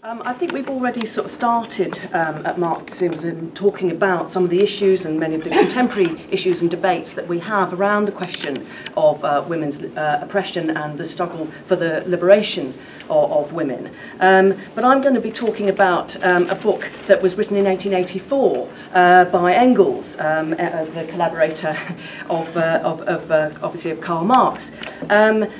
I think we've already sort of started at Marxism talking about some of the issues and many of the contemporary issues and debates that we have around the question of women's oppression and the struggle for the liberation of women. But I'm going to be talking about a book that was written in 1884 by Engels, the collaborator of Karl Marx. The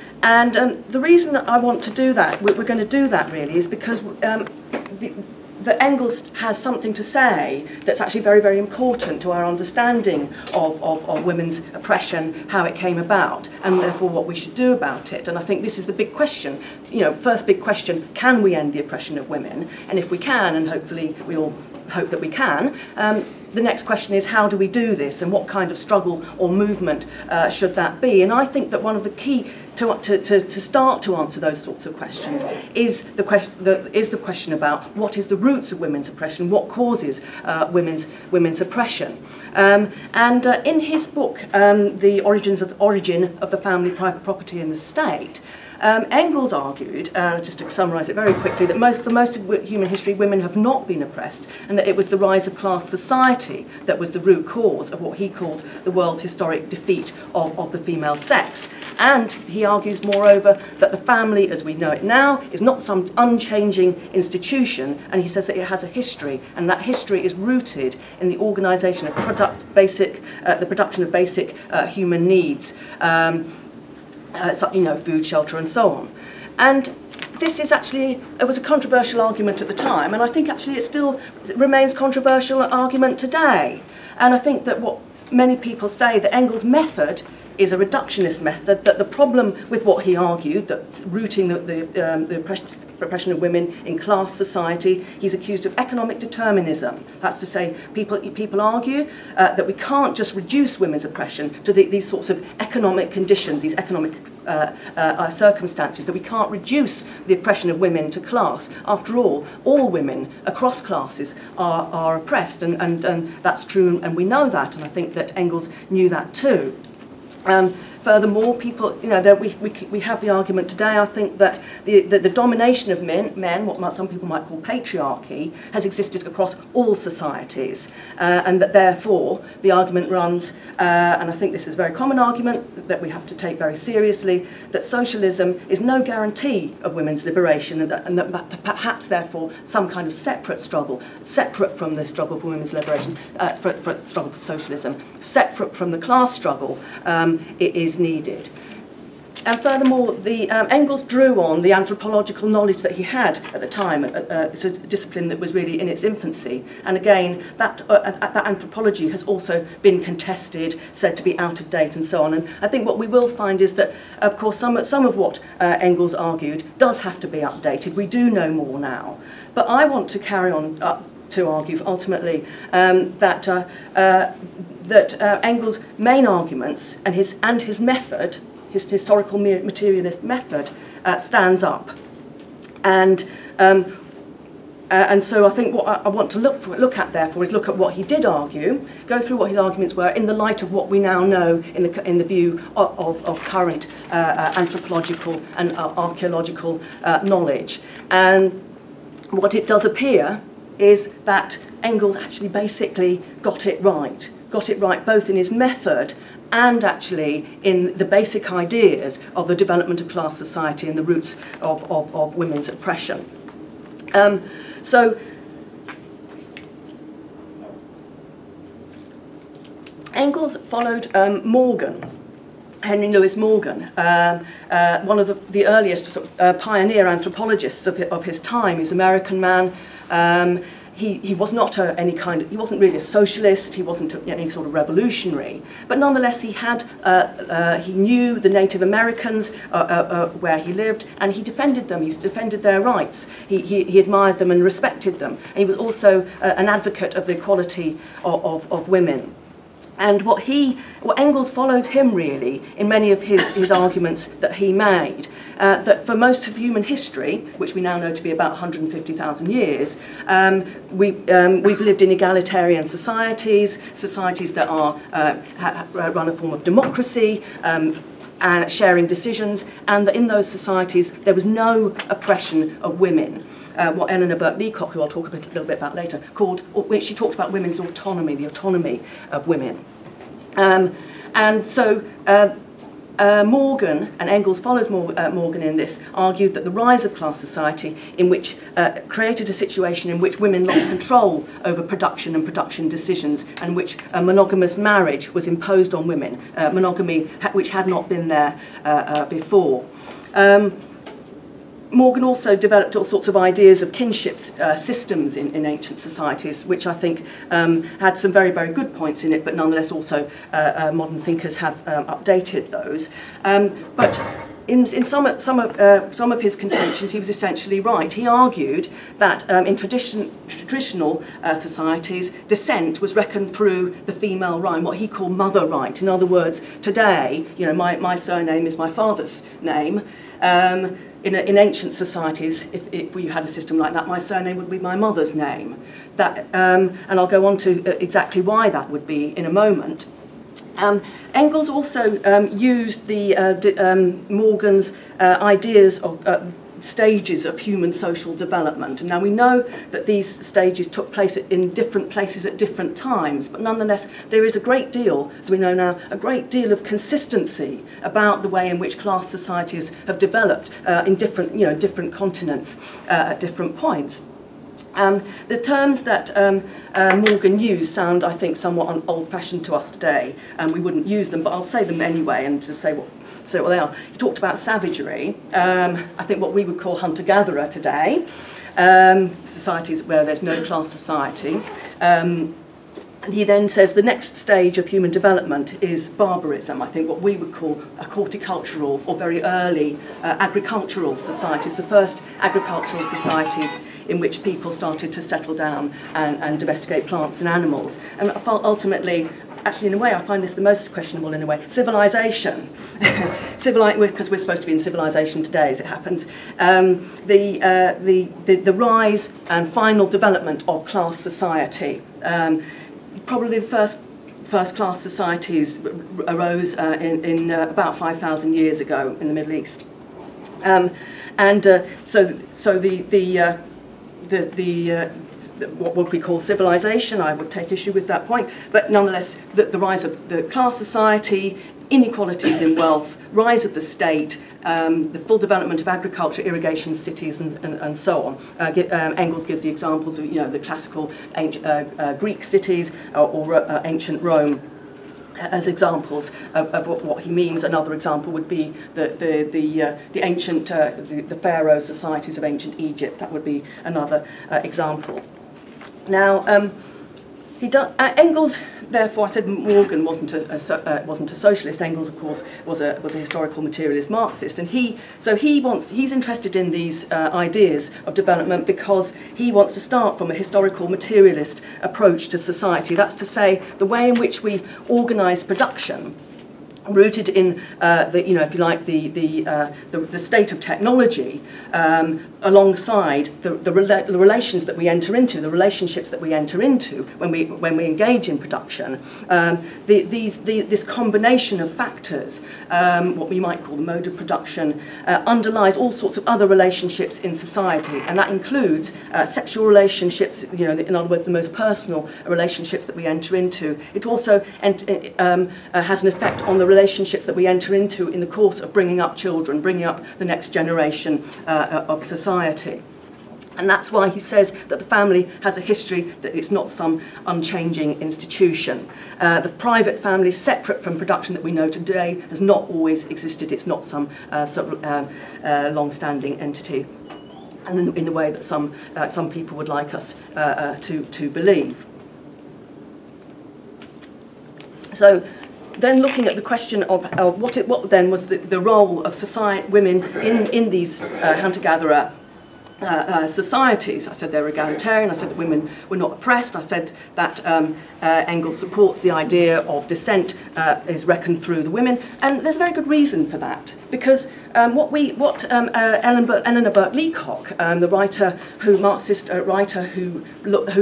reason that I want to do that, we're going to do that really, is because the Engels has something to say that's actually very, very important to our understanding of women's oppression, how it came about, and therefore what we should do about it. And I think this is the big question, you know, first big question, can we end the oppression of women? And if we can, and hopefully we all hope that we can, the next question is, how do we do this, and what kind of struggle or movement should that be? And I think that one of the key to start to answer those sorts of questions is the question about what is the roots of women's oppression, what causes women's oppression. In his book, The Origin of the Family, Private Property, and the State, Engels argued, just to summarise it very quickly, that for most of human history women have not been oppressed, and that it was the rise of class society that was the root cause of what he called the world's historic defeat of the female sex. And he argues, moreover, that the family as we know it now is not some unchanging institution, and he says that it has a history, and that history is rooted in the organisation of the production of basic human needs. You know, food, shelter, and so on. And this is actually, it was a controversial argument at the time, and I think actually it still remains a controversial argument today. And I think that what many people say, that Engels' method is a reductionist method, that the problem with what he argued, that rooting the oppression of women in class society, he's accused of economic determinism. That's to say, people argue that we can't just reduce women's oppression to these sorts of economic conditions, these economic circumstances, that we can't reduce the oppression of women to class. After all women across classes are oppressed, and that's true, and we know that, and I think that Engels knew that too. Furthermore, people, you know, we have the argument today, I think, that the domination of men, what some people might call patriarchy, has existed across all societies, and that therefore the argument runs, and I think this is a very common argument that we have to take very seriously, that socialism is no guarantee of women's liberation, and that perhaps therefore some kind of separate struggle, separate from the struggle for women's liberation, for the struggle for socialism, separate from the class struggle, it is needed. And furthermore, Engels drew on the anthropological knowledge that he had at the time. It's a discipline that was really in its infancy. And again, that anthropology has also been contested, said to be out of date and so on. And I think what we will find is that, of course, some of what Engels argued does have to be updated. We do know more now. But I want to carry on to argue, ultimately, that Engels' main arguments and his method, his historical materialist method, stands up, and so I think what I want to look at what he did argue, go through what his arguments were in the light of what we now know in the view of current anthropological and archaeological knowledge. And what it does appear is that Engels actually basically got it right both in his method and actually in the basic ideas of the development of class society and the roots of women's oppression. So Engels followed Morgan, Henry Lewis Morgan, one of the earliest sort of, pioneer anthropologists of his time. He's an American man. He was not he wasn't really a socialist, he wasn't any sort of revolutionary, but nonetheless he had, he knew the Native Americans where he lived, and he defended them, he defended their rights, he admired them and respected them, and he was also an advocate of the equality of women. And what Engels followed him really in many of his arguments that he made, that for most of human history, which we now know to be about 150,000 years, we've lived in egalitarian societies that are run a form of democracy, and sharing decisions, and that in those societies there was no oppression of women. what Eleanor Burke Leacock, who I'll talk a little bit about later, called, or she talked about women's autonomy, the autonomy of women. And so Morgan, and Engels follows Morgan in this, argued that the rise of class society in which created a situation in which women lost control over production and production decisions, and which monogamous marriage was imposed on women, monogamy which had not been there before. Morgan also developed all sorts of ideas of kinship systems in ancient societies, which I think had some very, very good points in it, but nonetheless also modern thinkers have updated those. But in some of his contentions, he was essentially right. He argued that in traditional societies, descent was reckoned through the female right, what he called mother right. In other words, today, you know, my surname is my father's name. In ancient societies, if we had a system like that, my surname would be my mother's name. That, and I'll go on to exactly why that would be in a moment. Engels also used the Morgan's ideas of stages of human social development. And now we know that these stages took place in different places at different times, but nonetheless there is a great deal, as we know now, a great deal of consistency about the way in which class societies have developed in different, you know, different continents at different points. The terms that Morgan used sound, I think, somewhat old-fashioned to us today, and we wouldn't use them, but I'll say them anyway and to say what they are. He talked about savagery, I think what we would call hunter-gatherer today, societies where there's no class society. And he then says the next stage of human development is barbarism, I think what we would call a horticultural or very early agricultural societies, the first agricultural societies in which people started to settle down and domesticate plants and animals. And ultimately, actually, in a way, I find this the most questionable in a way. Civilization, because we're supposed to be in civilization today, as it happens. The rise and final development of class society. Probably the first-class societies arose in about 5,000 years ago in the Middle East, and so what we call civilization, I would take issue with that point, but nonetheless, the rise of the class society, inequalities in wealth, rise of the state, the full development of agriculture, irrigation, cities, and so on. Engels gives the examples of, you know, the classical Greek cities or ancient Rome as examples of what he means. Another example would be the ancient the pharaoh societies of ancient Egypt. That would be another example. Now, Engels, therefore, I said Morgan wasn't a socialist. Engels, of course, was a historical materialist Marxist, and he's interested in these ideas of development because he wants to start from a historical materialist approach to society. That's to say, the way in which we organise production, rooted in the, you know, if you like, the state of technology, alongside the relations that we enter into, the relationships that we enter into when we engage in production. This combination of factors, what we might call the mode of production, underlies all sorts of other relationships in society, and that includes sexual relationships. You know, in other words, the most personal relationships that we enter into. It also has an effect on the relationships that we enter into in the course of bringing up children, bringing up the next generation of society. And that's why he says that the family has a history, that it's not some unchanging institution. The private family, separate from production that we know today, has not always existed. It's not some long-standing entity, and in the way that some people would like us to believe. So, then looking at the question of what then was the role of women in these hunter-gatherer societies. I said they were egalitarian, I said that women were not oppressed, I said that Engels supports the idea of descent is reckoned through the women, and there's a very good reason for that, because Eleanor Burke Leacock, the Marxist writer who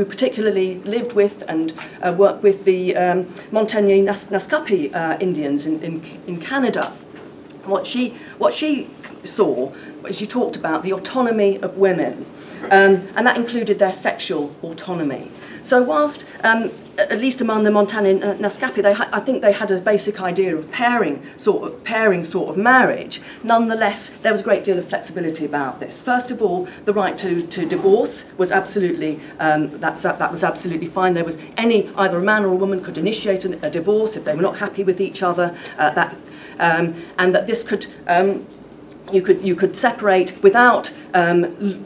particularly lived with and worked with the Montagnais-Naskapi Indians in Canada, And what she saw was, she talked about the autonomy of women, and that included their sexual autonomy. So whilst, at least among the Montagnais-Naskapi, I think they had a basic idea of pairing sort of marriage, nonetheless, there was a great deal of flexibility about this. First of all, the right to divorce was absolutely, that was absolutely fine. There was either a man or a woman could initiate a divorce if they were not happy with each other, and that this could, you could separate without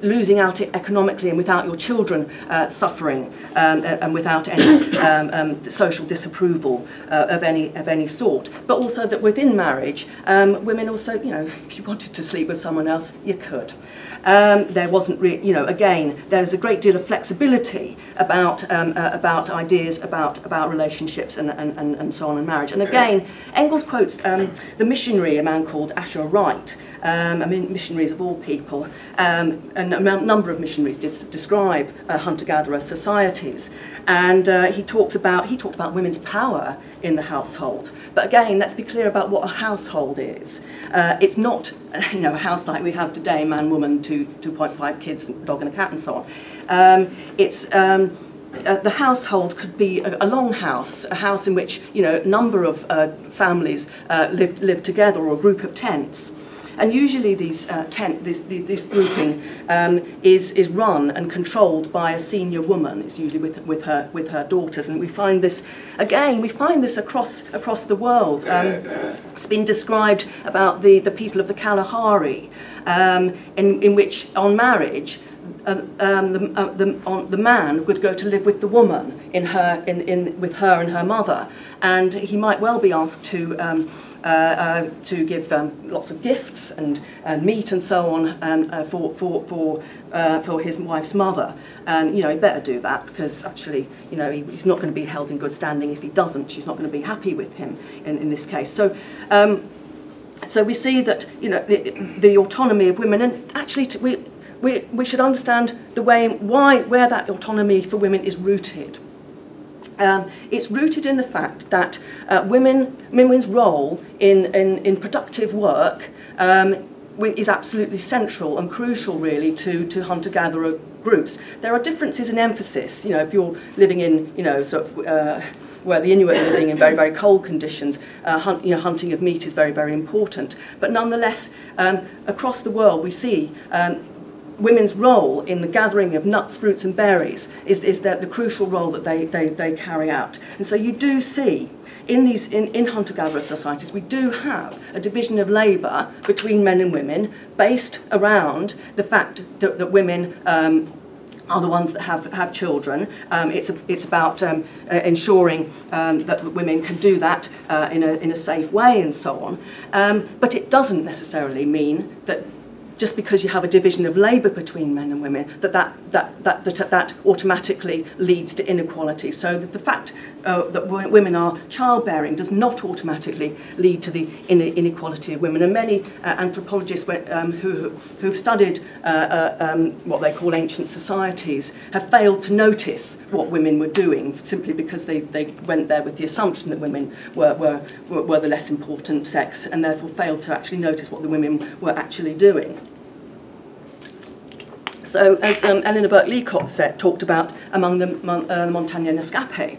losing out economically and without your children suffering, and without any social disapproval of any sort. But also that within marriage, women also, if you wanted to sleep with someone else, you could. There wasn't really, again, there's a great deal of flexibility about ideas, about relationships and so on, and marriage. And again, Engels quotes the missionary, a man called Asher Wright, I mean, missionaries of all people, and a number of missionaries did describe hunter-gatherer societies. And he talked about women's power in the household. But again, let's be clear about what a household is. It's not, a house like we have today, man, woman, 2.5 kids, dog and a cat, and so on. The household could be a long house, a house in which a number of families lived together, or a group of tents. And usually this grouping is run and controlled by a senior woman. It's usually with her daughters, and we find this across the world. It's been described about the people of the Kalahari, in which on marriage, the man would go to live with the woman with her and her mother, and he might well be asked to give lots of gifts and meat and so on for his wife's mother. And he better do that, because actually he's not going to be held in good standing if he doesn't. She's not going to be happy with him in this case. So. So we see that the autonomy of women, and actually we should understand the way where that autonomy for women is rooted. It's rooted in the fact that women's role in productive work is absolutely central and crucial, really, to hunter-gatherer groups. There are differences in emphasis. If you're living in where the Inuit are living in very, very cold conditions, hunting of meat is very, very important. But nonetheless, across the world, we see women's role in the gathering of nuts, fruits, and berries is the crucial role that they carry out. And so you do see, in hunter-gatherer societies, we do have a division of labour between men and women based around the fact that women are the ones that have children. It's about ensuring that women can do that in a safe way and so on. But it doesn't necessarily mean that just because you have a division of labour between men and women, that automatically leads to inequality. So that the fact that women are childbearing does not automatically lead to the inequality of women. And many anthropologists who've studied what they call ancient societies have failed to notice what women were doing, simply because they went there with the assumption that women were the less important sex, and therefore failed to actually notice what the women were actually doing. So, as Eleanor Burke Leacock talked about among the Montagnais-Naskapi,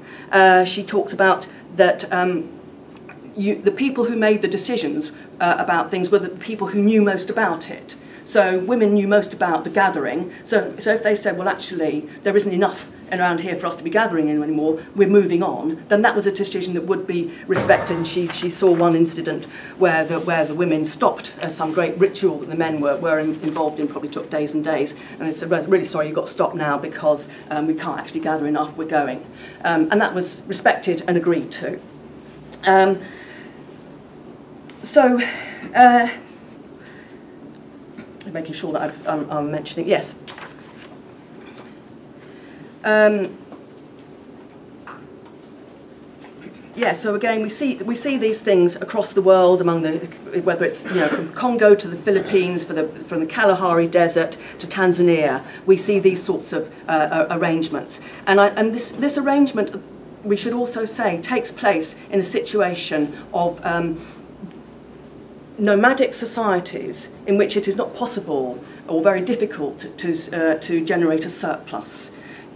she talks about that the people who made the decisions about things were the people who knew most about it. So women knew most about the gathering. So if they said, well, actually, there isn't enough around here for us to be gathering anymore, we're moving on, then that was a decision that would be respected. And she saw one incident where the women stopped some great ritual that the men were involved in, probably took days and days, and they said, well, really sorry, you've got to stop now, because we can't actually gather enough, we're going. And that was respected and agreed to. Making sure that I'm mentioning, yes. Yeah, so again, we see these things across the world, among the, whether it's from Congo to the Philippines, from the Kalahari Desert to Tanzania, we see these sorts of arrangements, and this arrangement, we should also say, takes place in a situation of nomadic societies in which it is not possible or very difficult to generate a surplus.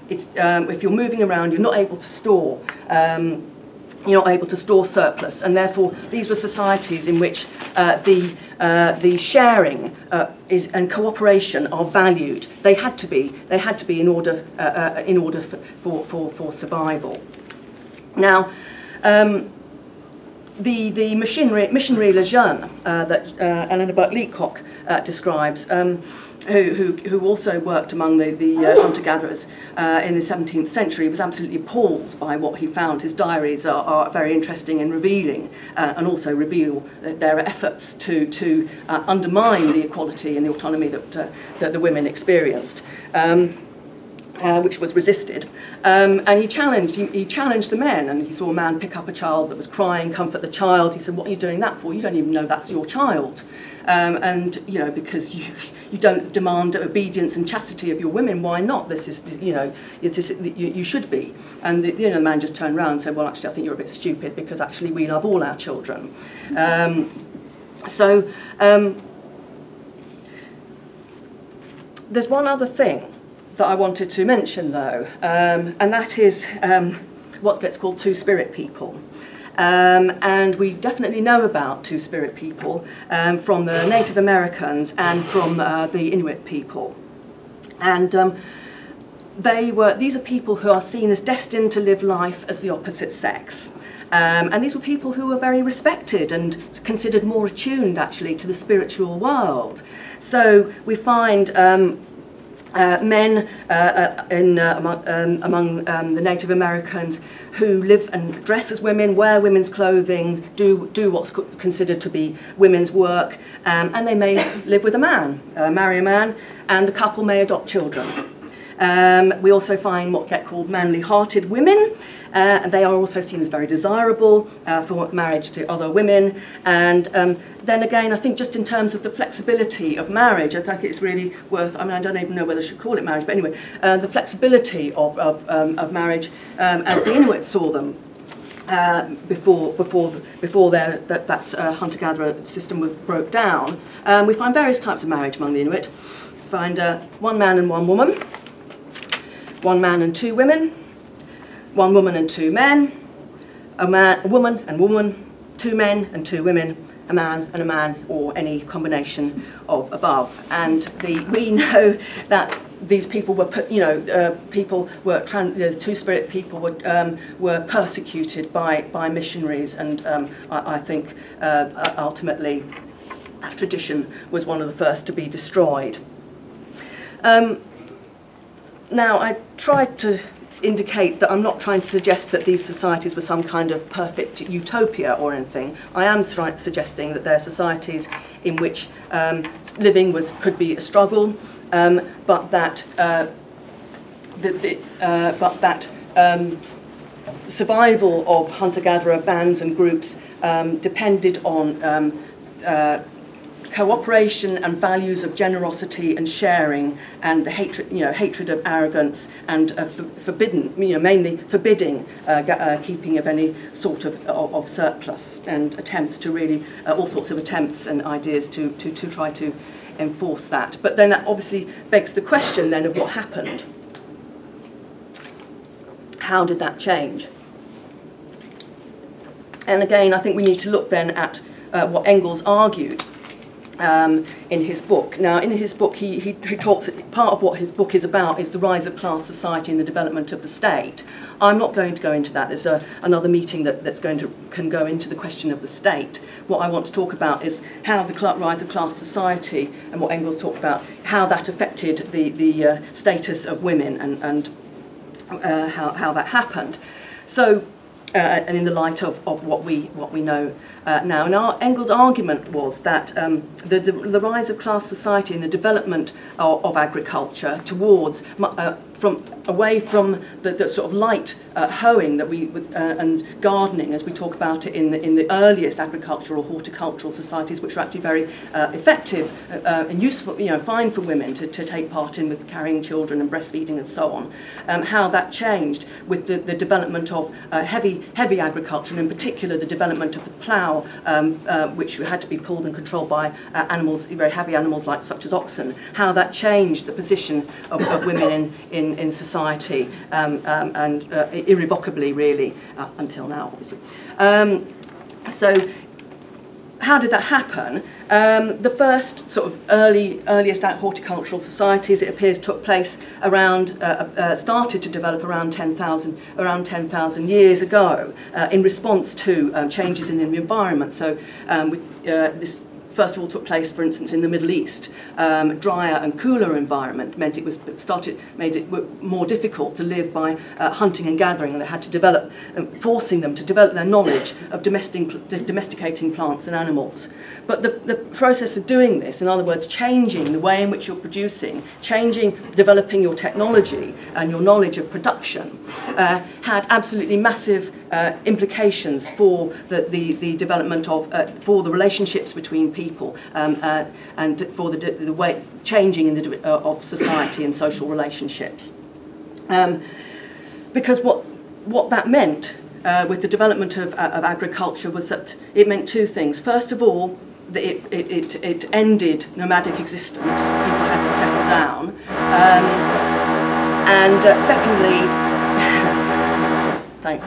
It's, if you're moving around, you're not able to store. You're not able to store surplus, and therefore these were societies in which the sharing and cooperation are valued. They had to be. They had to be in order for survival. Now, the missionary Lejeune that Eleanor Burke Leacock describes, who also worked among the hunter-gatherers in the 17th century, was absolutely appalled by what he found. His diaries are very interesting and revealing, and also reveal their efforts to undermine the equality and the autonomy that, that the women experienced, which was resisted. And he challenged the men, and he saw a man pick up a child that was crying, comfort the child. He said, "What are you doing that for? You don't even know that's your child." And, you know, because you don't demand obedience and chastity of your women, why not? This is, you know, you should be. And the man just turned around and said, "Well, actually, I think you're a bit stupid, because actually we love all our children." There's one other thing that I wanted to mention, though, and that is what gets called two-spirit people. And we definitely know about two-spirit people from the Native Americans and from the Inuit people. And these are people who are seen as destined to live life as the opposite sex. And these were people who were very respected and considered more attuned, actually, to the spiritual world. So we find men among the Native Americans who live and dress as women, wear women's clothing, do what's considered to be women's work, and they may live with a man, marry a man, and the couple may adopt children. We also find what get called manly-hearted women, and they are also seen as very desirable for marriage to other women. And then again, I think just in terms of the flexibility of marriage, I think it's really worth, I mean, I don't even know whether I should call it marriage, but anyway, the flexibility of marriage as the Inuits saw them before that hunter-gatherer system broke down. We find various types of marriage among the Inuit. Find one man and one woman, one man and two women, one woman and two men, a woman and woman, two men and two women, a man, or any combination of above. And we know that these people were, the two-spirit people were persecuted by missionaries, and I think ultimately that tradition was one of the first to be destroyed. Now, I tried to indicate that I'm not trying to suggest that these societies were some kind of perfect utopia or anything. I am suggesting that they're societies in which living could be a struggle, but that survival of hunter-gatherer bands and groups depended on cooperation and values of generosity and sharing, and the hatred of arrogance, and mainly forbidding keeping of any sort of surplus, and attempts to really all sorts of attempts and ideas to try to enforce that. But then that obviously begs the question then of what happened. How did that change? And again, I think we need to look then at what Engels argued in his book. Now, in his book, he talks, part of what his book is about is the rise of class society and the development of the state. I'm not going to go into that. There's another meeting that can go into the question of the state. What I want to talk about is how the rise of class society, and what Engels talked about, how that affected the status of women, and how that happened. So, and in the light of what we know now. And Engels' argument was that the rise of class society and the development of agriculture towards away from the sort of light hoeing that and gardening, as we talk about it in the earliest agricultural horticultural societies, which were actually very effective and useful, fine for women to take part in, with carrying children and breastfeeding and so on. How that changed with the development of heavy heavy agriculture, and in particular the development of the plough, which had to be pulled and controlled by animals, very heavy animals like such as oxen, how that changed the position of women in society and irrevocably, really, until now, obviously. So how did that happen? The first sort of earliest horticultural societies, it appears, took place around, started to develop around 10,000 years ago in response to changes in the environment. So this first of all took place, for instance, in the Middle East. Drier and cooler environment meant it was made it more difficult to live by hunting and gathering, and they had to develop, forcing them to develop their knowledge of domesticating plants and animals. But the process of doing this, in other words, changing the way in which you're producing, developing your technology and your knowledge of production, had absolutely massive implications for the development of, for the relationships between people and for the way changing in the, of society and social relationships. Because what that meant with the development of agriculture was that it meant two things. First of all, it ended nomadic existence. People had to settle down. And secondly, thanks.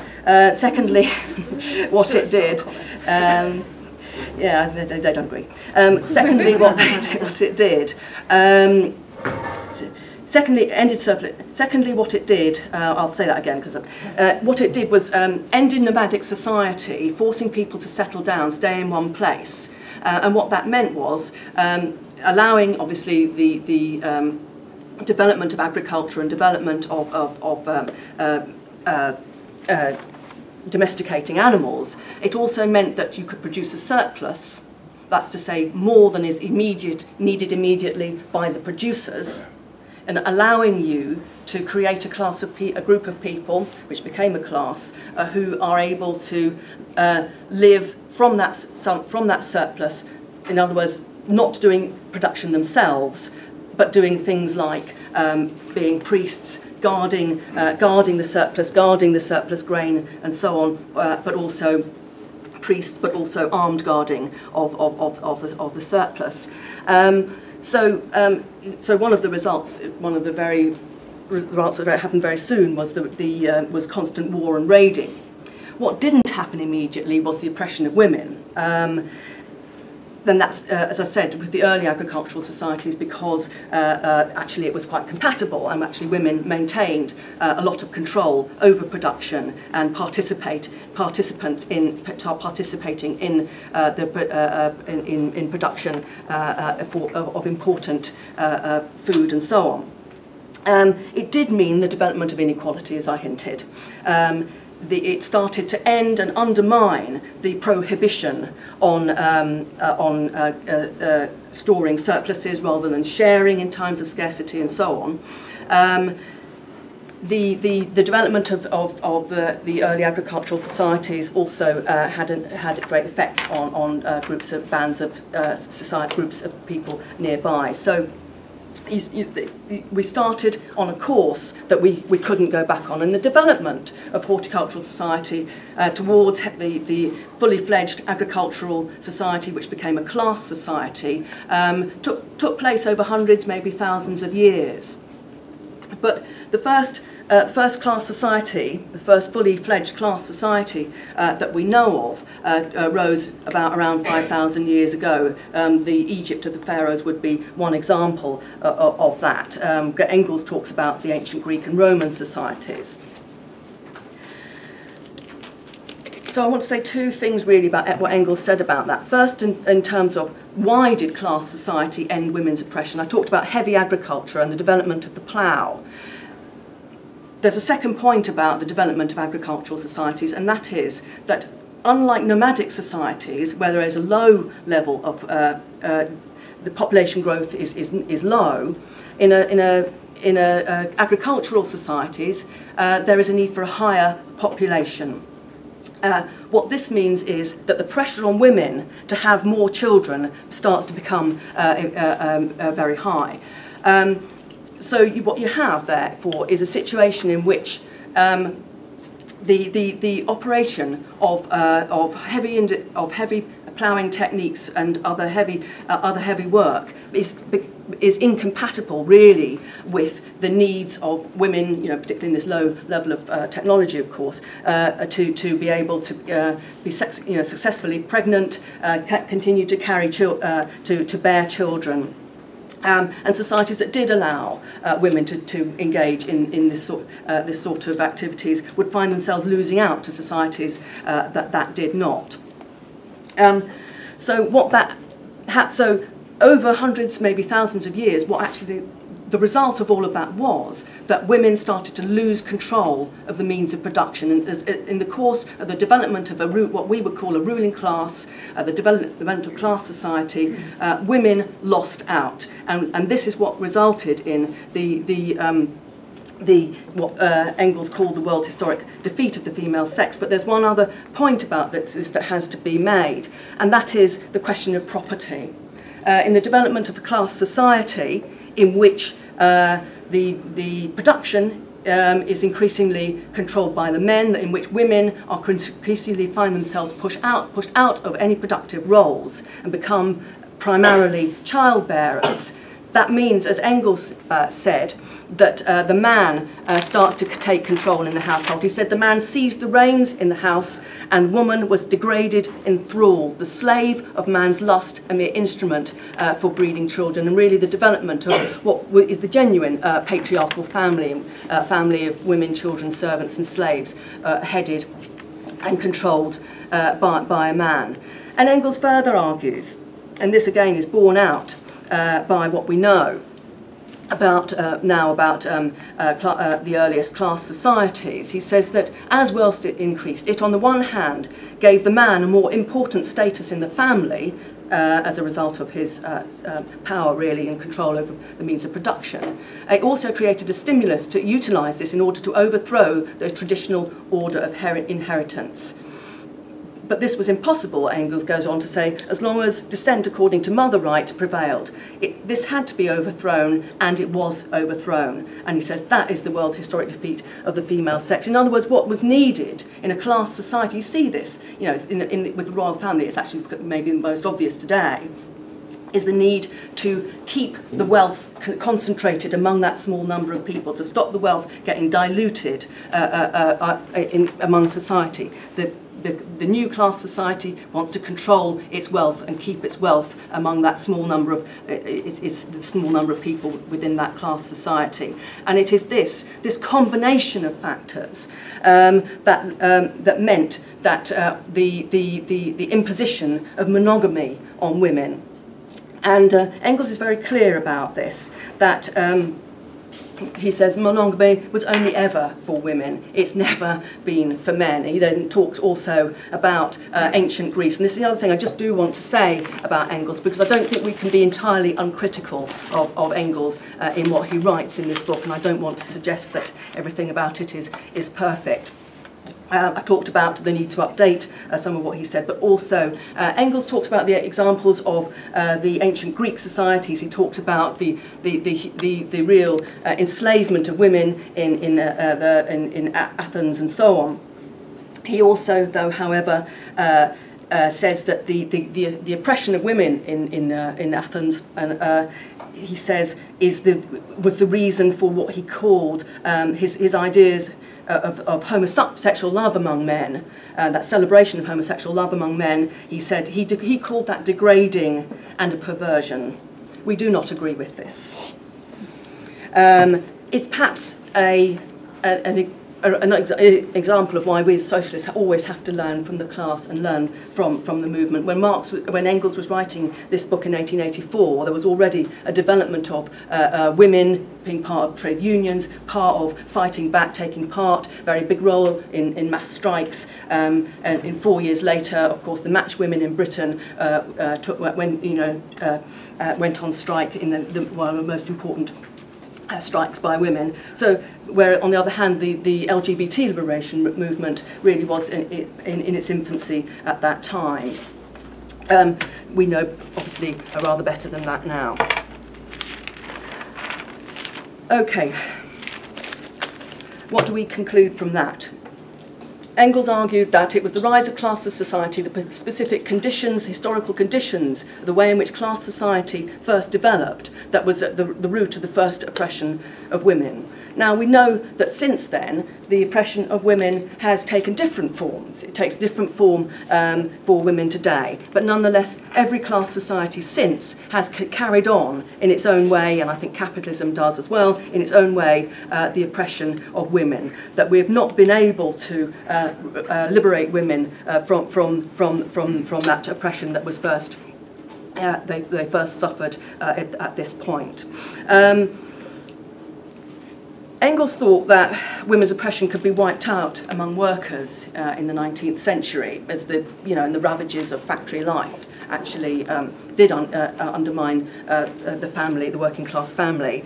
Secondly, what it did, yeah, they don't agree. Secondly, what it did, secondly, what it did, I'll say that again, because what it did was ended nomadic society, forcing people to settle down, stay in one place, and what that meant was allowing, obviously, the development of agriculture and development of domesticating animals. It also meant that you could produce a surplus, that's to say more than is needed immediately by the producers, and allowing you to create a class of a group of people, which became a class, who are able to live from that surplus, in other words, not doing production themselves, but doing things like being priests, guarding the surplus grain, and so on, but also priests, but also armed guarding of the surplus. So one of the results that happened very soon was was constant war and raiding. What didn't happen immediately was the oppression of women. Then that's, as I said, with the early agricultural societies, because actually it was quite compatible, and actually women maintained a lot of control over production and participating in production of important food and so on. It did mean the development of inequality, as I hinted. It started to end and undermine the prohibition on storing surpluses rather than sharing in times of scarcity and so on. The development of the early agricultural societies also had great effects on groups of groups of people nearby. So we started on a course that we couldn't go back on. And the development of horticultural society towards the fully-fledged agricultural society, which became a class society, took place over hundreds, maybe thousands of years. But the first class society, the first fully-fledged class society that we know of, arose around 5,000 years ago. The Egypt of the pharaohs would be one example of that. Engels talks about the ancient Greek and Roman societies. So I want to say two things really about what Engels said about that. First, in terms of why did class society end women's oppression? I talked about heavy agriculture and the development of the plough. There's a second point about the development of agricultural societies, and that is that unlike nomadic societies, where there is a low level of the population growth is low, in agricultural societies there is a need for a higher population. What this means is that the pressure on women to have more children starts to become very high. So what you have, therefore, is a situation in which the operation of heavy ploughing techniques and other heavy work is incompatible really with the needs of women, you know, particularly in this low level of technology, of course, to be able to be successfully pregnant, continue to carry to bear children. And societies that did allow women to engage in this sort of activities would find themselves losing out to societies that did not. So over hundreds, maybe thousands of years, what actually the result of all of that was that women started to lose control of the means of production. And in the course of the development of what we would call a ruling class, the development of class society, women lost out. And this is what resulted in what Engels called the world historic defeat of the female sex. But there's one other point about this that has to be made, and that is the question of property. In the development of a class society, in which the production is increasingly controlled by the men, in which women are increasingly find themselves pushed out of any productive roles and become primarily childbearers. That means, as Engels said, that the man starts to take control in the household. He said the man seized the reins in the house, and woman was degraded, enthralled, the slave of man's lust, a mere instrument for breeding children. And really, the development of what is the genuine patriarchal family of women, children, servants, and slaves, headed and controlled by a man. And Engels further argues, and this again is borne out by what we know about the earliest class societies. He says that as wealth increased, it on the one hand gave the man a more important status in the family as a result of his power really and control over the means of production. It also created a stimulus to utilise this in order to overthrow the traditional order of inheritance. But this was impossible, Engels goes on to say, as long as descent according to mother right prevailed. This had to be overthrown, and it was overthrown. And he says that is the world historic defeat of the female sex. In other words, what was needed in a class society, you see this, you know, with the royal family, it's actually maybe the most obvious today, is the need to keep the wealth concentrated among that small number of people, to stop the wealth getting diluted among society. The new class society wants to control its wealth and keep its wealth among that small number of people within that class society, and it is this combination of factors that meant that the imposition of monogamy on women, and Engels is very clear about this, that. He says monogamy was only ever for women. It's never been for men. He then talks also about ancient Greece. And this is the other thing I just do want to say about Engels, because I don't think we can be entirely uncritical of Engels in what he writes in this book, and I don't want to suggest that everything about it is perfect. I talked about the need to update some of what he said, but also Engels talks about the examples of the ancient Greek societies. He talks about the real enslavement of women in Athens and so on. He also, though, however, says that the oppression of women in Athens and he says was the reason for what he called his ideas of homosexual love among men, that celebration of homosexual love among men. He said he called that degrading and a perversion. We do not agree with this. It's perhaps an example of why we as socialists always have to learn from the class and learn from the movement. When Engels was writing this book in 1884, there was already a development of women being part of trade unions, part of fighting back, taking part, very big role in mass strikes. And in 4 years later, of course, the match women in Britain went on strike in one of the most important strikes by women. So, where on the other hand, the LGBT liberation movement really was in its infancy at that time. We know, obviously, rather better than that now. Okay, what do we conclude from that? Engels argued that it was the rise of classless society, the specific conditions, historical conditions, the way in which class society first developed, that was at the root of the first oppression of women. Now, we know that since then, the oppression of women has taken different forms. It takes different form for women today. But nonetheless, every class society since has carried on in its own way, and I think capitalism does as well, in its own way, the oppression of women. That we have not been able to liberate women from that oppression that was first, they first suffered at this point. Engels thought that women's oppression could be wiped out among workers in the 19th century, as the and the ravages of factory life actually did undermine the family, the working class family.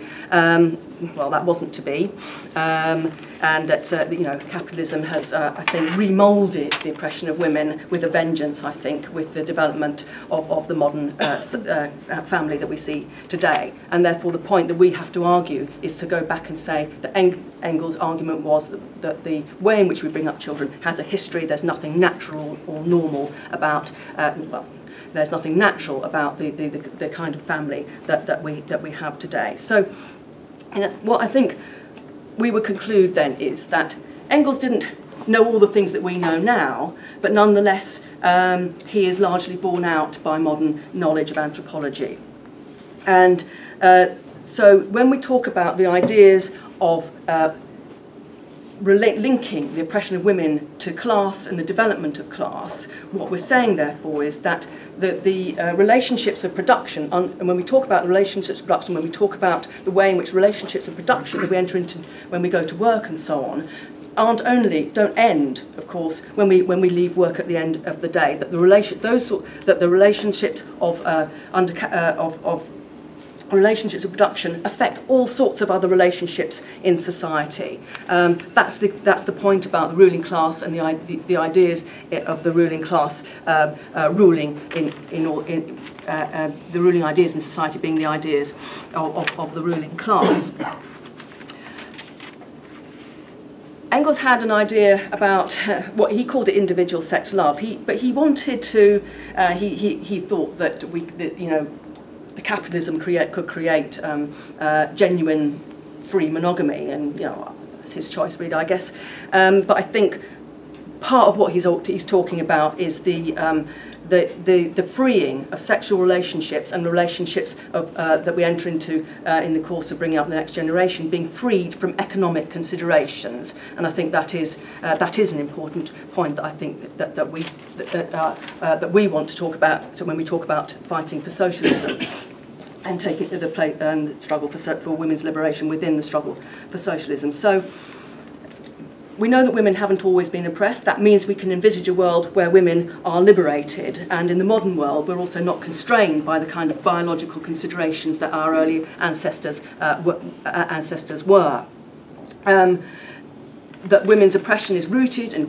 Well, that wasn't to be, and that capitalism has, I think, remoulded the oppression of women with a vengeance. I think with the development of the modern family that we see today, and therefore the point that we have to argue is to go back and say that Engels' argument was that the way in which we bring up children has a history. There's nothing natural or normal about well, there's nothing natural about the kind of family that we have today. So. And what I think we would conclude then is that Engels didn't know all the things that we know now, but nonetheless he is largely borne out by modern knowledge of anthropology. And so when we talk about the ideas of linking the oppression of women to class and the development of class, what we're saying, therefore, is that the relationships of production, and when we talk about the relationships of production, when we talk about the way in which relationships of production that we enter into when we go to work and so on, don't end, of course, when we leave work at the end of the day. That the relationships of relationships of production affect all sorts of other relationships in society. That's the point about the ruling class and the ideas of the ruling class ruling in the ruling ideas in society being the ideas of the ruling class. Engels had an idea about what he called the individual sex love. But he wanted to. He thought that the capitalism could create genuine free monogamy, and that's his choice, really, I guess. But I think part of what he's talking about is the freeing of sexual relationships and relationships of, that we enter into in the course of bringing up the next generation, being freed from economic considerations. And I think that is an important point that I think that we want to talk about when we talk about fighting for socialism and taking the struggle for women's liberation within the struggle for socialism. So. We know that women haven't always been oppressed. That means we can envisage a world where women are liberated. And in the modern world, we're also not constrained by the kind of biological considerations that our early ancestors were. That women's oppression is rooted and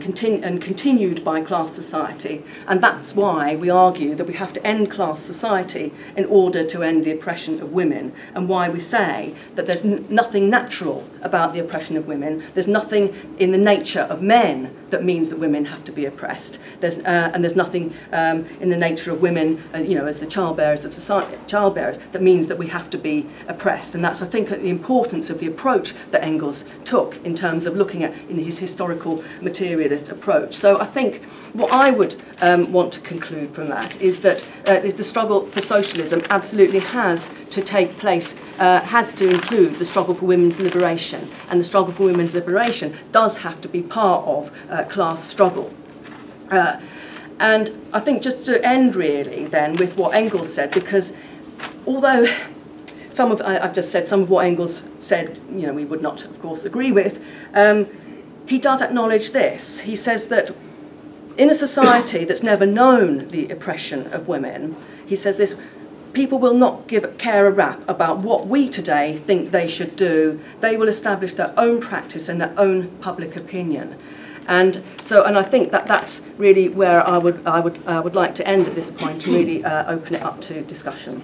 continued by class society. And that's why we argue that we have to end class society in order to end the oppression of women, and why we say that there's nothing natural about the oppression of women. There's nothing in the nature of men that means that women have to be oppressed. There's nothing in the nature of women, as the childbearers, that means that we have to be oppressed. And that's, I think, the importance of the approach that Engels took in terms of looking at in his historical materialist approach. So I think what I would want to conclude from that is that the struggle for socialism absolutely has to take place, has to include the struggle for women's liberation, and the struggle for women's liberation does have to be part of class struggle. And I think just to end really then with what Engels said, because although I've just said some of what Engels said, we would not, of course, agree with. He does acknowledge this. He says that in a society that's never known the oppression of women, he says this, people will not care a rap about what we today think they should do. They will establish their own practice and their own public opinion. And so, and I think that's really where I would like to end at this point, to really open it up to discussion.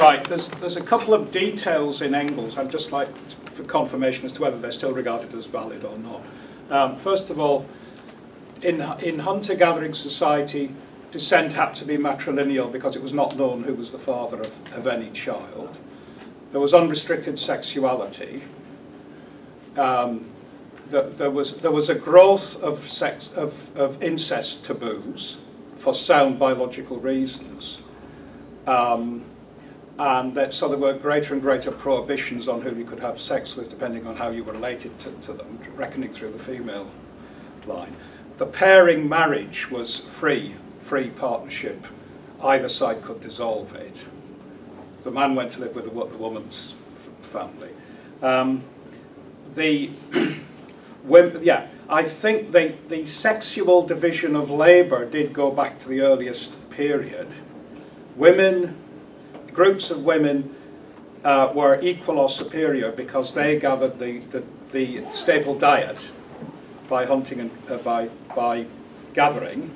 Right, there's a couple of details in Engels. I'd just like for confirmation as to whether they're still regarded as valid or not. First of all, in hunter-gathering society, descent had to be matrilineal because it was not known who was the father of any child. There was unrestricted sexuality. There was a growth of incest taboos for sound biological reasons. So there were greater and greater prohibitions on who you could have sex with, depending on how you were related to them, reckoning through the female line. The pairing marriage was free partnership. Either side could dissolve it. The man went to live with the woman's family. I think the sexual division of labour did go back to the earliest period. Groups of women were equal or superior because they gathered the staple diet by hunting and by gathering.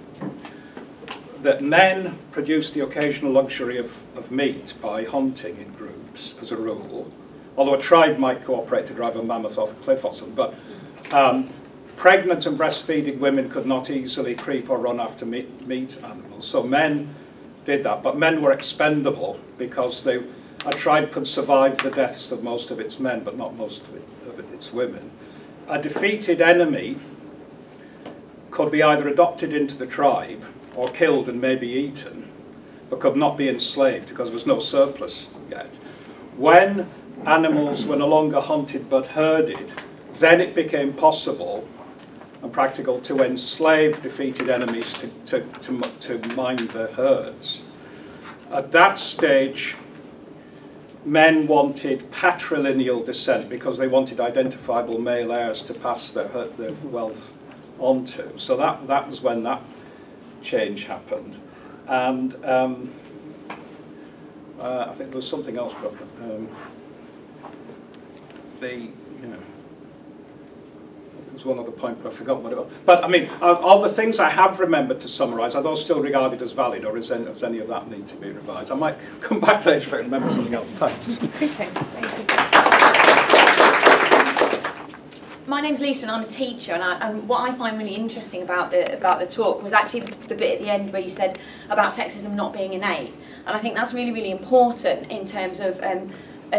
That men produced the occasional luxury of meat by hunting in groups, as a rule. Although a tribe might cooperate to drive a mammoth off a cliff or something, but pregnant and breastfeeding women could not easily creep or run after meat animals. So men did that, but men were expendable because a tribe could survive the deaths of most of its men, but not most of its women. A defeated enemy could be either adopted into the tribe or killed and maybe eaten, but could not be enslaved because there was no surplus yet. When animals were no longer hunted but herded, then it became possible and practical to enslave defeated enemies to mind the herds. At that stage, men wanted patrilineal descent because they wanted identifiable male heirs to pass their wealth onto. So that was when that change happened. And I think there was something else, but one other point, but I forgot what it was. But I mean, all the things I have remembered to summarise, are those still regarded as valid, or does any of that need to be revised? I might come back later if I remember something else. Thanks. Okay, thank you. My name's Lisa, and I'm a teacher. And what I find really interesting about the talk was actually the bit at the end where you said about sexism not being innate, and I think that's really, really important in terms of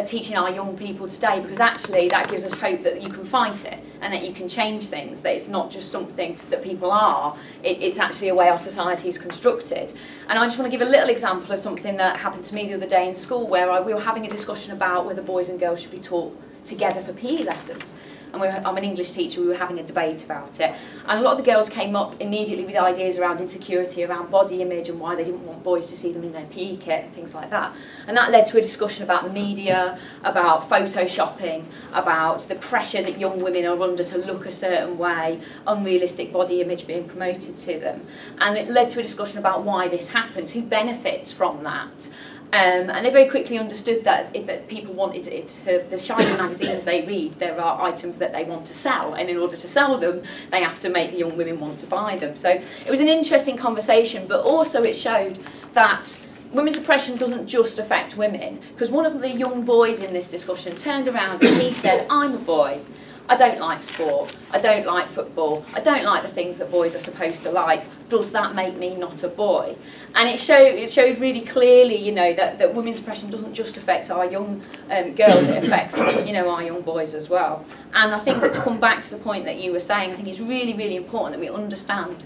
teaching our young people today, because actually that gives us hope that you can fight it and that you can change things, that it's not just something that people are, it's actually a way our society is constructed. And I just want to give a little example of something that happened to me the other day in school, where we were having a discussion about whether boys and girls should be taught together for PE lessons. And I'm an English teacher, we were having a debate about it. And a lot of the girls came up immediately with ideas around insecurity, around body image, and why they didn't want boys to see them in their PE kit, and things like that. And that led to a discussion about the media, about photoshopping, about the pressure that young women are under to look a certain way, unrealistic body image being promoted to them. And it led to a discussion about why this happens, who benefits from that. And they very quickly understood that if people wanted the shiny magazines they read, there are items that they want to sell, and in order to sell them, they have to make the young women want to buy them. So it was an interesting conversation, but also it showed that women's oppression doesn't just affect women, because one of the young boys in this discussion turned around and he said, "I'm a boy. I don't like sport, I don't like football, I don't like the things that boys are supposed to like. Does that make me not a boy?" And it showed really clearly, you know, that women's oppression doesn't just affect our young girls, it affects, you know, our young boys as well. And I think to come back to the point that you were saying, I think it's really, really important that we understand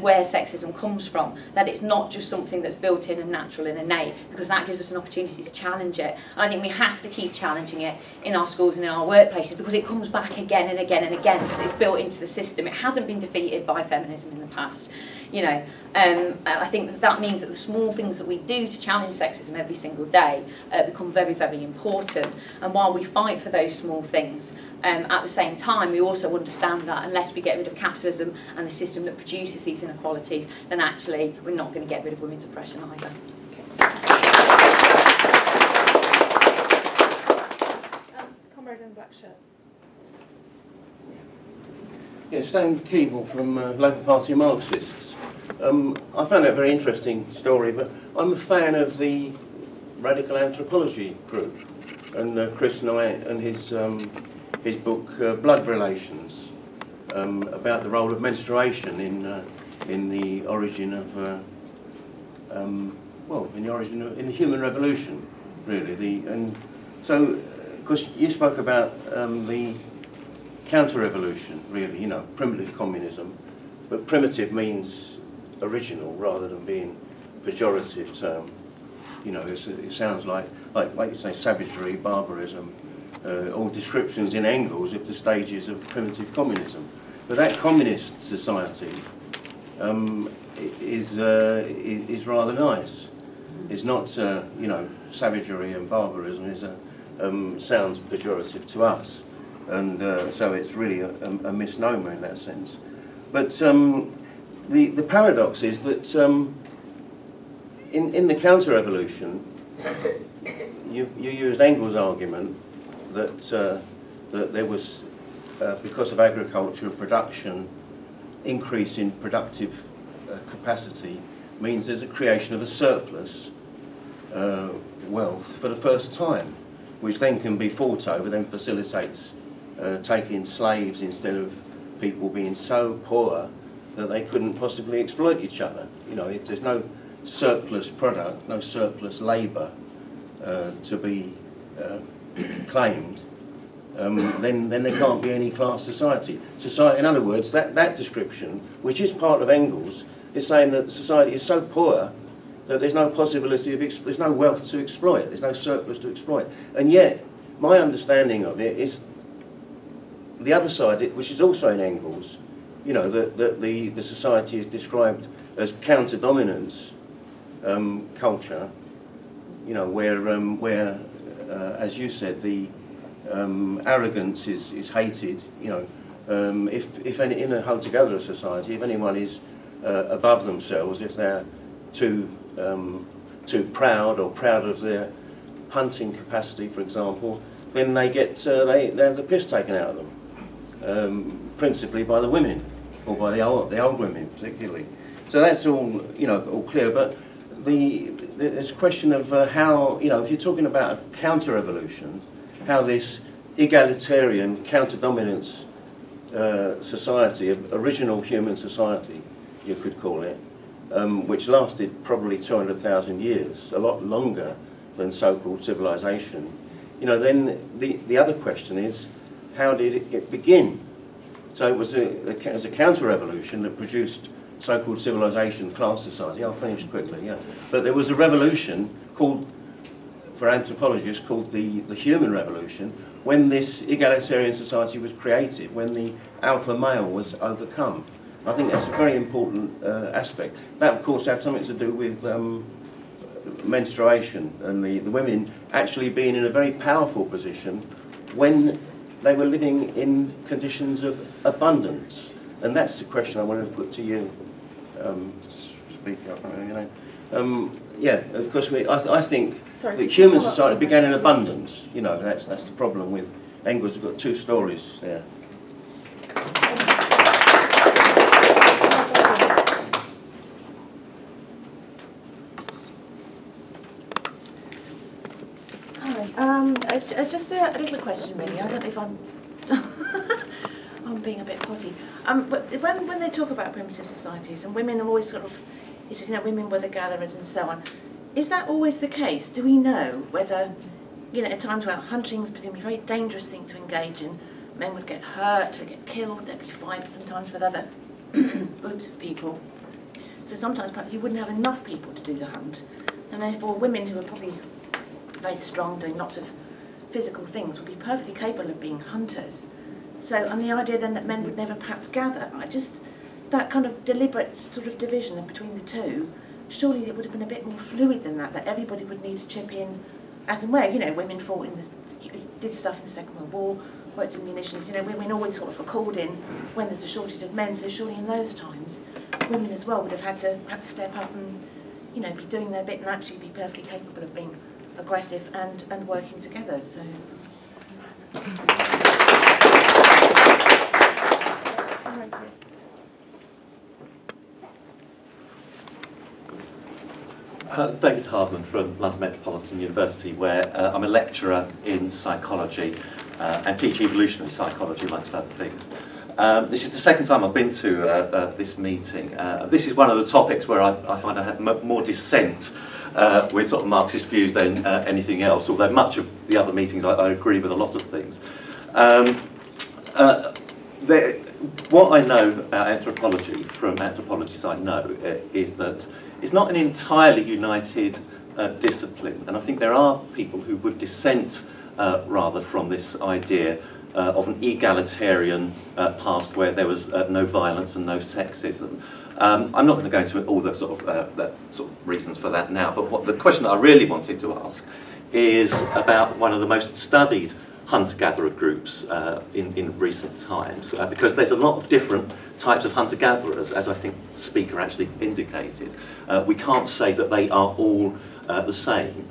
where sexism comes from, that it's not just something that's built in and natural and innate, because that gives us an opportunity to challenge it. And I think we have to keep challenging it in our schools and in our workplaces, because it comes back again and again and again, because it's built into the system. It hasn't been defeated by feminism in the past, you know. I think that means that the small things that we do to challenge sexism every single day become very, very important. And while we fight for those small things, at the same time, we also understand that unless we get rid of capitalism and the system that produces these inequalities, then actually we're not going to get rid of women's oppression either. Okay. Comrade in the black shirt. Yeah, Stan Keeble from Labour Party Marxists. I found that a very interesting story, but I'm a fan of the radical anthropology group, and Chris Knight and his book Blood Relations, about the role of menstruation in the origin of in the human revolution, really. Because you spoke about the counter-revolution, really, primitive communism, but primitive means original rather than being pejorative term. It sounds like you say, savagery, barbarism, all descriptions in Engels of the stages of primitive communism. But that communist society is rather nice. It's not, savagery and barbarism is sounds pejorative to us, and so it's really a misnomer in that sense. But the paradox is that in the counter-revolution, you used Engels' argument that that there was, because of agriculture and production, increase in productive capacity means there's a creation of a surplus wealth for the first time, which then can be fought over, then facilitates taking slaves instead of people being so poor that they couldn't possibly exploit each other. If there's no surplus product, no surplus labour to be claimed, then there can't be any class society. In other words, that description, which is part of Engels, is saying that society is so poor that there's no possibility of, there's no wealth to exploit, there's no surplus to exploit. And yet, my understanding of it is the other side, which is also in Engels, that the society is described as counter-dominance culture, where as you said, the arrogance is hated, if any, in a hunter-gatherer society, if anyone is above themselves, if they're too proud or proud of their hunting capacity, for example, then they get they have the piss taken out of them, principally by the women, or by the old women particularly. So that's all all clear. But there's a question of how, if you're talking about a counter-revolution, how this egalitarian counter-dominance society, original human society, you could call it, which lasted probably 200,000 years, a lot longer than so-called civilization. Then the other question is, how did it begin? So it was a counter-revolution that produced so-called civilization, class society. I'll finish quickly, yeah. But there was a revolution called, for anthropologists, called the human revolution, when this egalitarian society was created, when the alpha male was overcome. I think that's a very important aspect. That, of course, had something to do with menstruation and the women actually being in a very powerful position when they were living in conditions of abundance. And that's the question I wanted to put to you. Speak up, yeah, of course. I think that human society began in abundance. That's the problem with Engels. We've got two stories there. It's just a little question, really. I don't know if I'm being a bit potty. But when they talk about primitive societies and women are always sort of, women were the gatherers and so on. Is that always the case? Do we know whether, at times where hunting is presumably a very dangerous thing to engage in, men would get hurt, they'd get killed, there'd be fights sometimes with other groups of people. So sometimes perhaps you wouldn't have enough people to do the hunt, and therefore women who are probably very strong, doing lots of physical things, would be perfectly capable of being hunters. So, and the idea then that men would never perhaps gather, that kind of deliberate sort of division between the two, surely it would have been a bit more fluid than that, that everybody would need to chip in as and where, women fought in the, did stuff in the Second World War, worked in munitions, women always sort of are called in when there's a shortage of men, so surely in those times, women as well would have had to step up and, be doing their bit and actually be perfectly capable of being aggressive and working together, so. David Hardman from London Metropolitan University, where I'm a lecturer in psychology and teach evolutionary psychology, amongst other things. This is the second time I've been to this meeting. This is one of the topics where I find I had more dissent with sort of Marxist views than anything else, although much of the other meetings I agree with a lot of things. What I know about anthropology, from anthropologists I know, is that it's not an entirely united discipline, and I think there are people who would dissent rather from this idea of an egalitarian past where there was no violence and no sexism. I'm not going to go into all the sort of reasons for that now, but the question that I really wanted to ask is about one of the most studied hunter-gatherer groups in recent times, because there's a lot of different types of hunter-gatherers, as I think the speaker actually indicated. We can't say that they are all the same.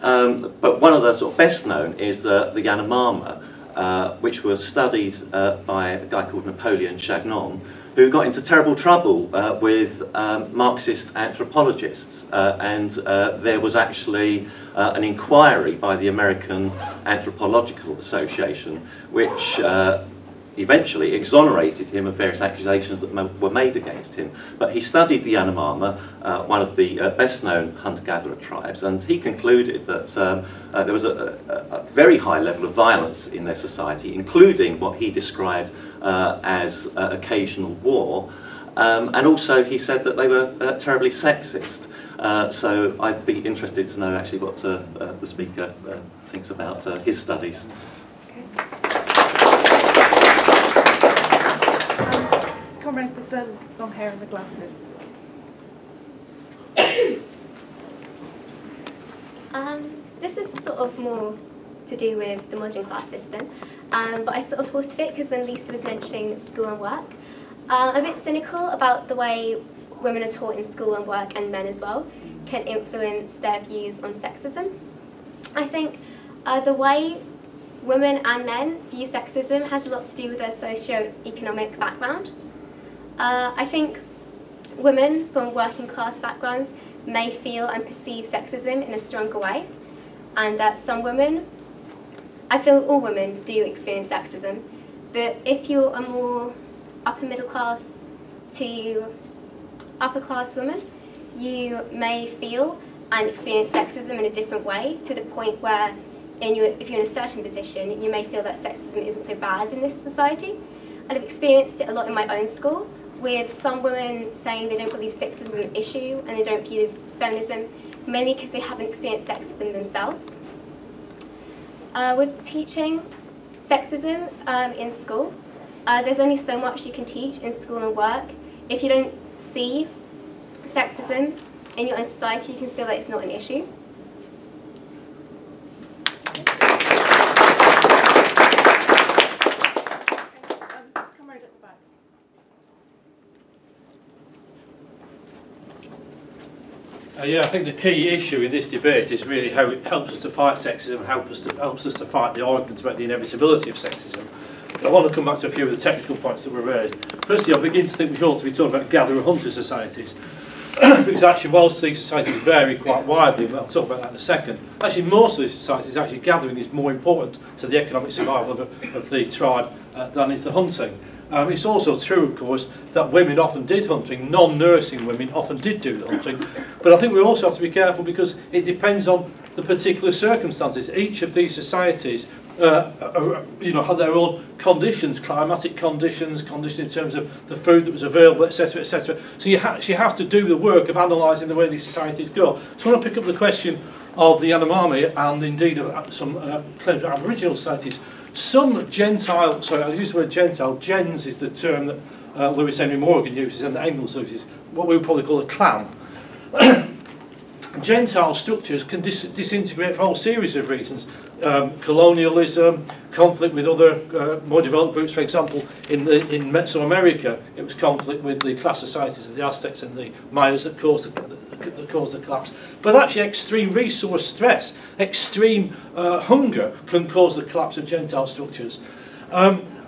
But one of the sort of best known is the Yanomama, which was studied by a guy called Napoleon Chagnon, who got into terrible trouble with Marxist anthropologists, and there was actually an inquiry by the American Anthropological Association, which eventually exonerated him of various accusations that were made against him. But he studied the Yanomama, one of the best-known hunter-gatherer tribes, and he concluded that there was a very high level of violence in their society, including what he described as occasional war, and also he said that they were terribly sexist. So I'd be interested to know actually what the speaker thinks about his studies. Comrade with the long hair and the glasses. This is sort of more to do with the modelling class system, but I sort of thought of it because when Lisa was mentioning school and work, I'm a bit cynical about the way women are taught in school and work, and men as well, can influence their views on sexism. I think the way women and men view sexism has a lot to do with their socio-economic background. I think women from working class backgrounds may feel and perceive sexism in a stronger way, and that some women, I feel all women do experience sexism, but if you're a more upper middle class to upper class woman, you may feel and experience sexism in a different way, to the point where if you're in a certain position, you may feel that sexism isn't so bad in this society. And I've experienced it a lot in my own school, with some women saying they don't believe sexism is an issue and they don't view feminism, mainly because they haven't experienced sexism themselves. With teaching sexism in school, there's only so much you can teach in school and work. If you don't see sexism in your own society, you can feel like it's not an issue. Yeah, I think the key issue in this debate is really how it helps us to fight sexism, helps us to fight the arguments about the inevitability of sexism. But I want to come back to a few of the technical points that were raised. Firstly, I begin to think we should ought to be talking about gatherer-hunter societies, because actually whilst these societies vary quite widely, and I'll talk about that in a second, actually most of these societies, actually gathering is more important to the economic survival of the tribe than is the hunting. It's also true, of course, that women often did hunting, non-nursing women often did do the hunting, but I think we also have to be careful because it depends on the particular circumstances. Each of these societies had their own conditions, climatic conditions, conditions in terms of the food that was available, etc., etc. So you actually have to do the work of analysing the way these societies go. So I want to pick up the question of the Yanomami and indeed of some claims of Aboriginal societies. Some Gentile, sorry, I'll use the word Gentile, gens is the term that Lewis Henry Morgan uses and Engels uses, what we would probably call a clan. Gentile structures can disintegrate for a whole series of reasons. Colonialism, conflict with other more developed groups, for example, in Mesoamerica, it was conflict with the class societies of the Aztecs and the Mayas that caused the collapse. But actually extreme resource stress, extreme hunger can cause the collapse of Gentile structures.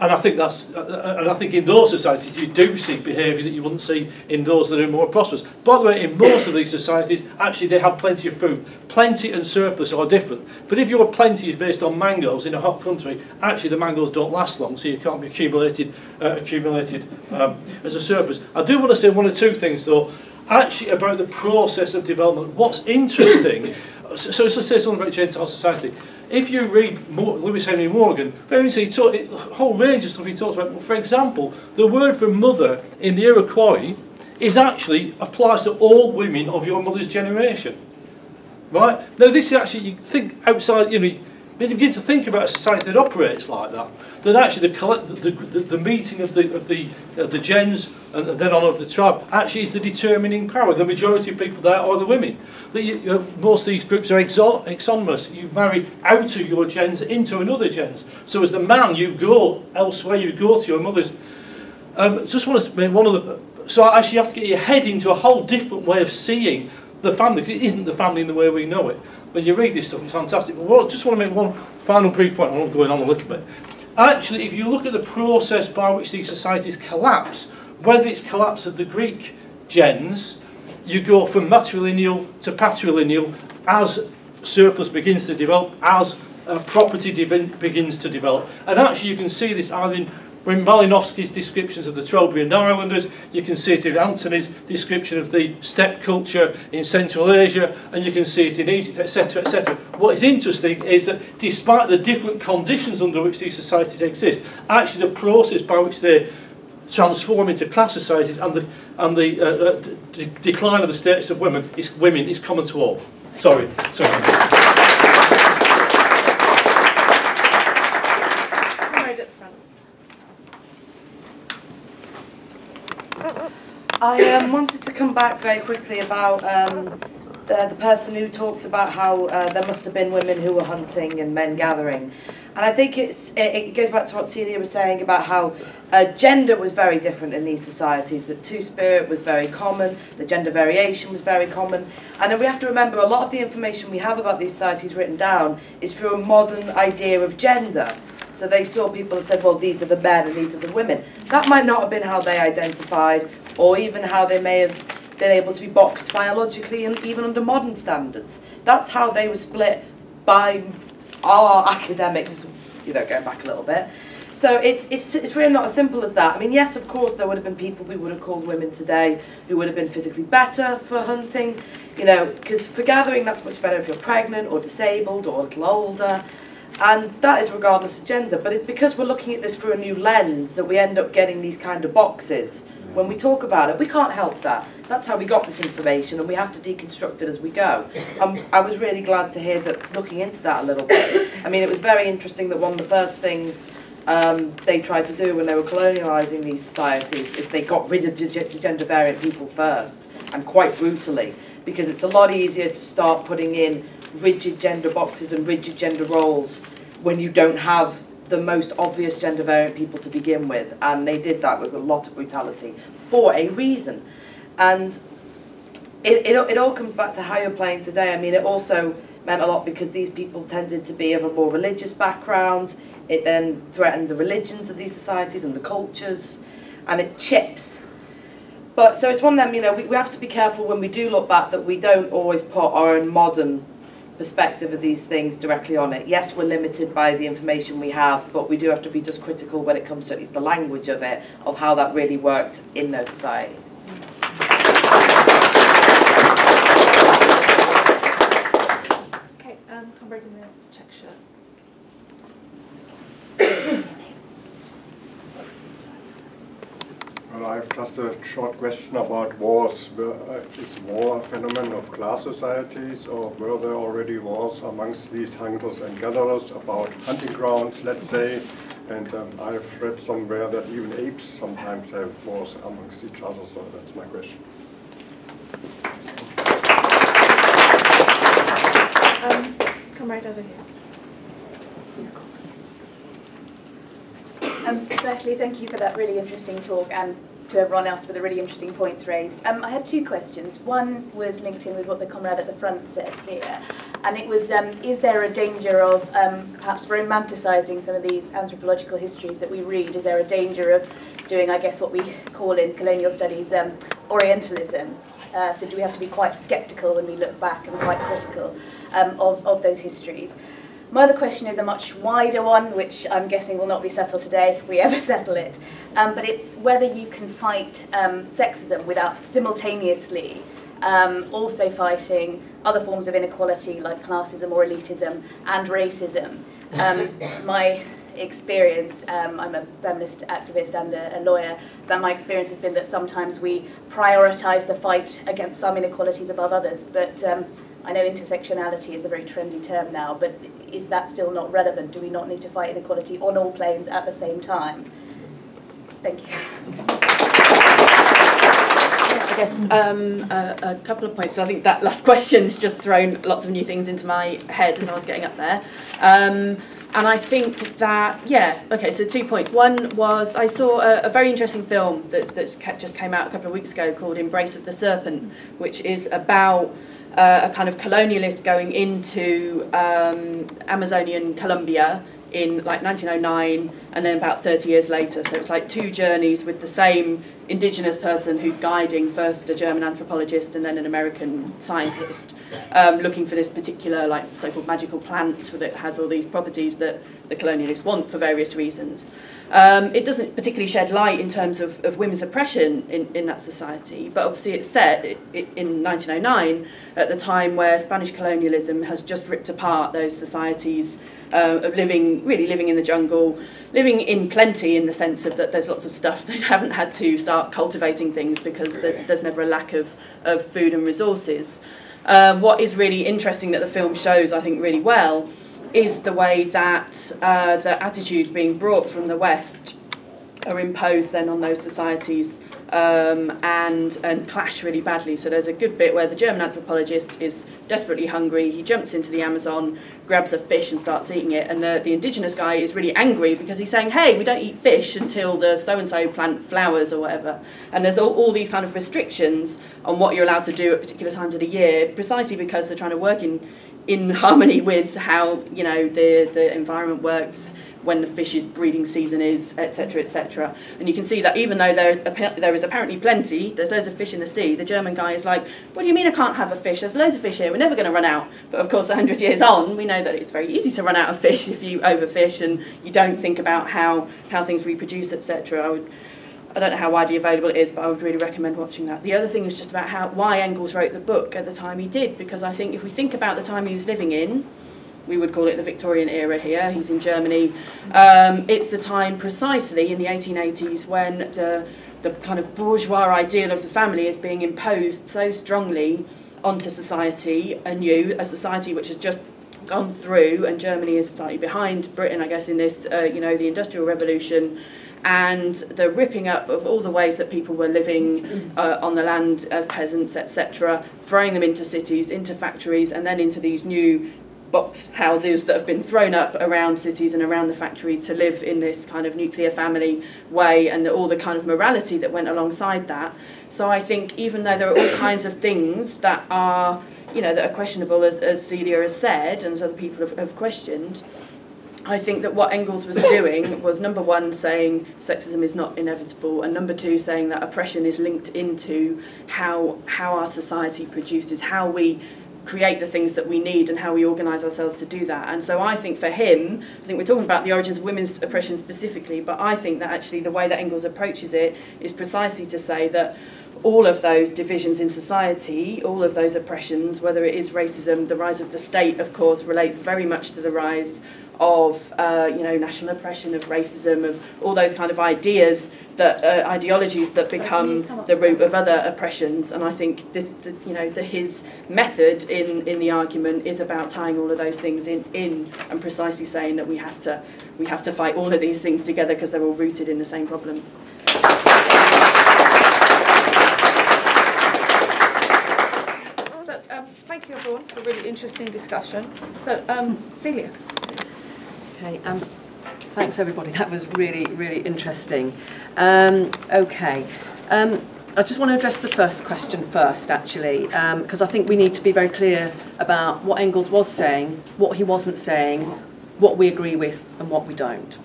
And I think that's, and I think in those societies you do see behaviour that you wouldn't see in those that are more prosperous. By the way, in most of these societies, actually they have plenty of food. Plenty and surplus are different. But if your plenty is based on mangoes in a hot country, actually the mangoes don't last long, so you can't be accumulated as a surplus. I do want to say one or two things though, actually about the process of development. What's interesting, so let's say something about Gentile society. If you read Lewis Henry Morgan, very interesting, a whole range of stuff he talks about. For example, the word for mother in the Iroquois is actually applies to all women of your mother's generation. Right? Now this is actually, you think outside, you know, when you begin to think about a society that operates like that, then actually the meeting of the gens and then on of the tribe actually is the determining power. The majority of people there are the women. Most of these groups are exogamous. You marry out of your gens into another gens. So as the man, you go elsewhere. You go to your mother's. Just want to make one of the. So actually, you have to get your head into a whole different way of seeing the family. It isn't the family in the way we know it. When you read this stuff, it's fantastic. But I just want to make one final brief point. I'm going on a little bit. Actually, if you look at the process by which these societies collapse, whether it's collapse of the Greek gens, you go from matrilineal to patrilineal as surplus begins to develop, as property begins to develop. And actually, you can see this either in Malinowski's descriptions of the Trobriand Islanders, you can see it in Antony's description of the steppe culture in Central Asia, and you can see it in Egypt, etc., etc. What is interesting is that despite the different conditions under which these societies exist, actually the process by which they transform into class societies and the decline of the status of women is common to all. Sorry. I wanted to come back very quickly about the person who talked about how there must have been women who were hunting and men gathering. And I think it goes back to what Celia was saying about how gender was very different in these societies, that two-spirit was very common, the gender variation was very common. And then we have to remember a lot of the information we have about these societies written down is through a modern idea of gender. So they saw people and said, well, these are the men and these are the women. That might not have been how they identified, or even how they may have been able to be boxed biologically, and even under modern standards. That's how they were split by our academics, you know, going back a little bit. So it's really not as simple as that. I mean, yes, of course, there would have been people we would have called women today who would have been physically better for hunting, you know, because for gathering, that's much better if you're pregnant or disabled or a little older. And that is regardless of gender, but it's because we're looking at this through a new lens that we end up getting these kind of boxes when we talk about it. We can't help that. That's how we got this information, and we have to deconstruct it as we go. I was really glad to hear that, looking into that a little bit. I mean, it was very interesting that one of the first things they tried to do when they were colonialising these societies is they got rid of gender-variant people first, and quite brutally, because it's a lot easier to start putting in rigid gender boxes and rigid gender roles when you don't have the most obvious gender variant people to begin with, and they did that with a lot of brutality for a reason. And it all comes back to how you're playing today. I mean, it also meant a lot because these people tended to be of a more religious background. It then threatened the religions of these societies and the cultures, and it chips. But so it's one of them, you know, we have to be careful when we do look back that we don't always put our own modern perspective of these things directly on it. Yes, we're limited by the information we have, but we do have to be just critical when it comes to at least the language of it, of how that really worked in those societies. Okay, come back in the check shirt. Well, I have just a short question about wars. Is war a phenomenon of class societies, or were there already wars amongst these hunters and gatherers about hunting grounds, let's say? And I've read somewhere that even apes sometimes have wars amongst each other, so that's my question. Come right over here. Firstly, thank you for that really interesting talk, and to everyone else for the really interesting points raised. I had two questions. One was linked in with what the comrade at the front said here, and it was, is there a danger of perhaps romanticising some of these anthropological histories that we read? Is there a danger of doing, I guess, what we call in colonial studies Orientalism? So do we have to be quite sceptical when we look back and quite critical of those histories? My other question is a much wider one, which I'm guessing will not be settled today, if we ever settle it. But it's whether you can fight sexism without simultaneously also fighting other forms of inequality like classism or elitism and racism. My experience, I'm a feminist activist and a lawyer, but my experience has been that sometimes we prioritise the fight against some inequalities above others, but I know intersectionality is a very trendy term now, but is that still not relevant? Do we not need to fight inequality on all planes at the same time? Thank you. I guess a couple of points. I think that last question has just thrown lots of new things into my head as I was getting up there. And I think that, yeah, okay, so 2 points. One was I saw a very interesting film that just came out a couple of weeks ago called Embrace of the Serpent, which is about a kind of colonialist going into Amazonian Colombia in like 1909 and then about 30 years later. So it's like two journeys with the same indigenous person who's guiding first a German anthropologist and then an American scientist, looking for this particular like so-called magical plant that has all these properties that the colonialists want for various reasons. It doesn't particularly shed light in terms of women's oppression in that society, but obviously it's set in 1909 at the time where Spanish colonialism has just ripped apart those societies of really living in the jungle, living in plenty in the sense of that there's lots of stuff. They haven't had to start cultivating things because there's never a lack of food and resources. What is really interesting that the film shows, I think, really well is the way that the attitudes being brought from the West are imposed then on those societies and clash really badly. So there's a good bit where the German anthropologist is desperately hungry. He jumps into the Amazon, grabs a fish and starts eating it, and the indigenous guy is really angry because he's saying, hey, we don't eat fish until the so-and-so plant flowers or whatever. And there's all these kind of restrictions on what you're allowed to do at particular times of the year, precisely because they're trying to work in harmony with how, you know, the environment works, when the fish's breeding season is, etc., etc. And you can see that even though there is apparently plenty, there's loads of fish in the sea, the German guy is like, what do you mean I can't have a fish? There's loads of fish here, we're never going to run out. But of course, 100 years on, we know that it's very easy to run out of fish if you overfish and you don't think about how things reproduce, etc. I don't know how widely available it is, but I would really recommend watching that. The other thing is just about why Engels wrote the book at the time he did, because I think if we think about the time he was living in, we would call it the Victorian era here, he's in Germany. It's the time precisely in the 1880s when the kind of bourgeois ideal of the family is being imposed so strongly onto society anew, a society which has just gone through, and Germany is slightly behind Britain, I guess, in this, you know, the Industrial Revolution, and the ripping up of all the ways that people were living on the land as peasants, etc., throwing them into cities, into factories, and then into these new box houses that have been thrown up around cities and around the factories to live in this kind of nuclear family way, and all the kind of morality that went alongside that. So I think even though there are all kinds of things that are, you know, that are questionable, as Celia has said, and as other people have questioned, I think that what Engels was doing was, number one, saying sexism is not inevitable, and number two, saying that oppression is linked into how our society produces, how we create the things that we need and how we organise ourselves to do that. And so I think for him, I think we're talking about the origins of women's oppression specifically, but I think that actually the way that Engels approaches it is precisely to say that all of those divisions in society, all of those oppressions, whether it is racism, the rise of the state, of course, relates very much to the rise of you know, national oppression, of racism, of all those kind of ideas, that ideologies that become the root of other oppressions. And I think his method in the argument is about tying all of those things in and precisely saying that we have to fight all of these things together because they're all rooted in the same problem. So thank you everyone for a really interesting discussion. So Celia. Okay, thanks everybody, that was really, really interesting. Okay, I just want to address the first question first, actually, because I think we need to be very clear about what Engels was saying, what he wasn't saying, what we agree with and what we don't.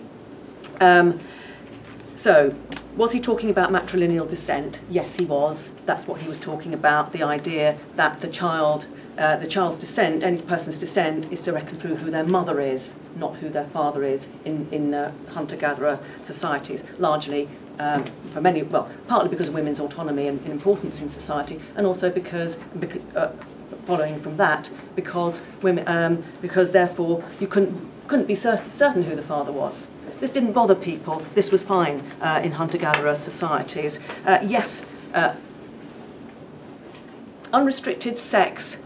So, was he talking about matrilineal descent? Yes, he was. That's what he was talking about, the idea that the child's descent, any person's descent, is directly through who their mother is, not who their father is in hunter-gatherer societies, largely for many, well, partly because of women's autonomy and importance in society, and also because following from that, because women, because therefore you couldn't be certain who the father was. This didn't bother people. This was fine in hunter-gatherer societies. Yes, unrestricted sex.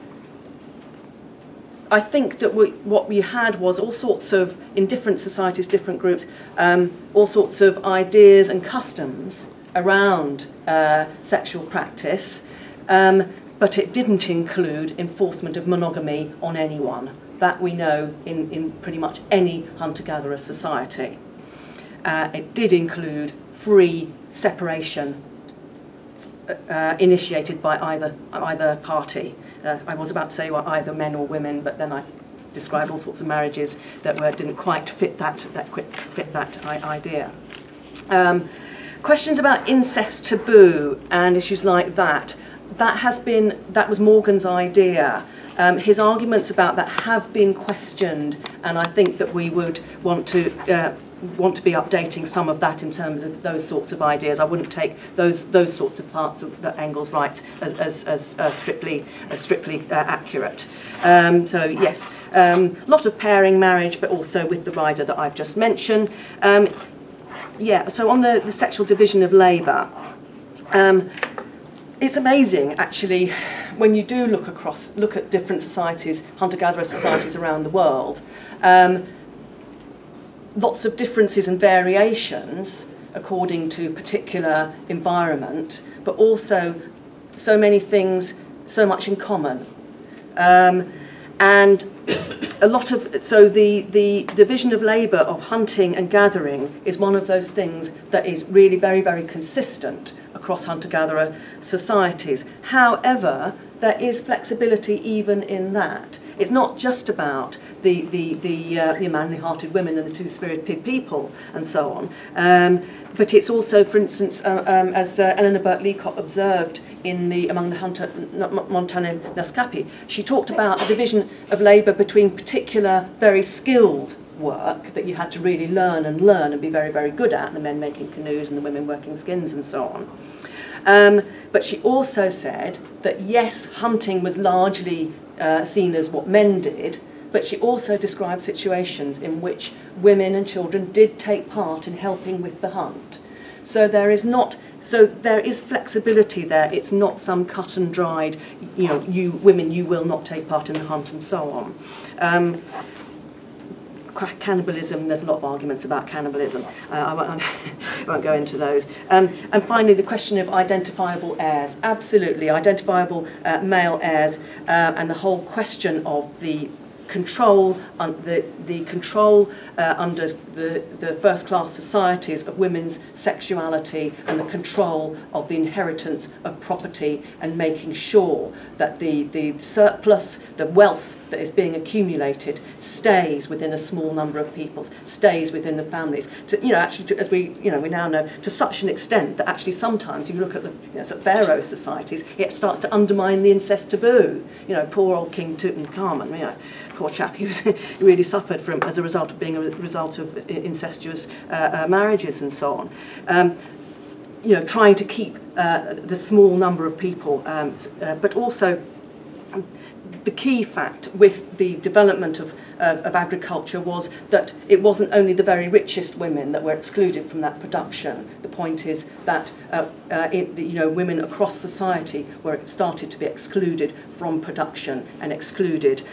I think that what we had was all sorts of, in different societies, different groups, all sorts of ideas and customs around sexual practice, but it didn't include enforcement of monogamy on anyone. That we know in pretty much any hunter-gatherer society. It did include free separation initiated by either party. I was about to say well, either men or women, but then I described all sorts of marriages that didn't quite fit that idea. Questions about incest taboo and issues like that. That was Morgan's idea. His arguments about that have been questioned, and I think that we would want to be updating some of that in terms of those sorts of ideas. I wouldn't take those sorts of parts of that Engels writes as strictly accurate. So yes, lot of pairing marriage, but also with the rider that I've just mentioned. Yeah. So on the sexual division of labour. It's amazing, actually, when you do look at different societies, hunter-gatherer societies around the world, lots of differences and variations according to particular environment, but also so many things, so much in common. And a lot of, so the division of labour of hunting and gathering is one of those things that is really very, very consistent across hunter-gatherer societies. However, there is flexibility even in that. It's not just about the manly-hearted women and the two-spirited people and so on, but it's also, for instance, as Eleanor Burke Leacock observed among the Montagnais-Naskapi, she talked about the division of labour between particular, very skilled work that you had to really learn and be very, very good at, the men making canoes and the women working skins and so on. But she also said that, yes, hunting was largely seen as what men did, but she also described situations in which women and children did take part in helping with the hunt. So there is flexibility there. It's not some cut and dried, you know, you women, you will not take part in the hunt and so on. Cannibalism, there's a lot of arguments about cannibalism. I won't go into those. And finally, the question of identifiable heirs. Absolutely, identifiable male heirs, and the whole question of the control, under the first-class societies of women's sexuality and the control of the inheritance of property, and making sure that the surplus, the wealth that is being accumulated, stays within a small number of peoples, stays within the families. As we now know, to such an extent that actually sometimes you look at the sort of pharaoh societies, it starts to undermine the incest taboo. You know, poor old King Tutankhamen, poor chap, he really suffered from as a result of being a result of incestuous marriages and so on. Trying to keep the small number of people, but also. The key fact with the development of agriculture was that it wasn't only the very richest women that were excluded from that production. The point is that women across society were started to be excluded from production and excluded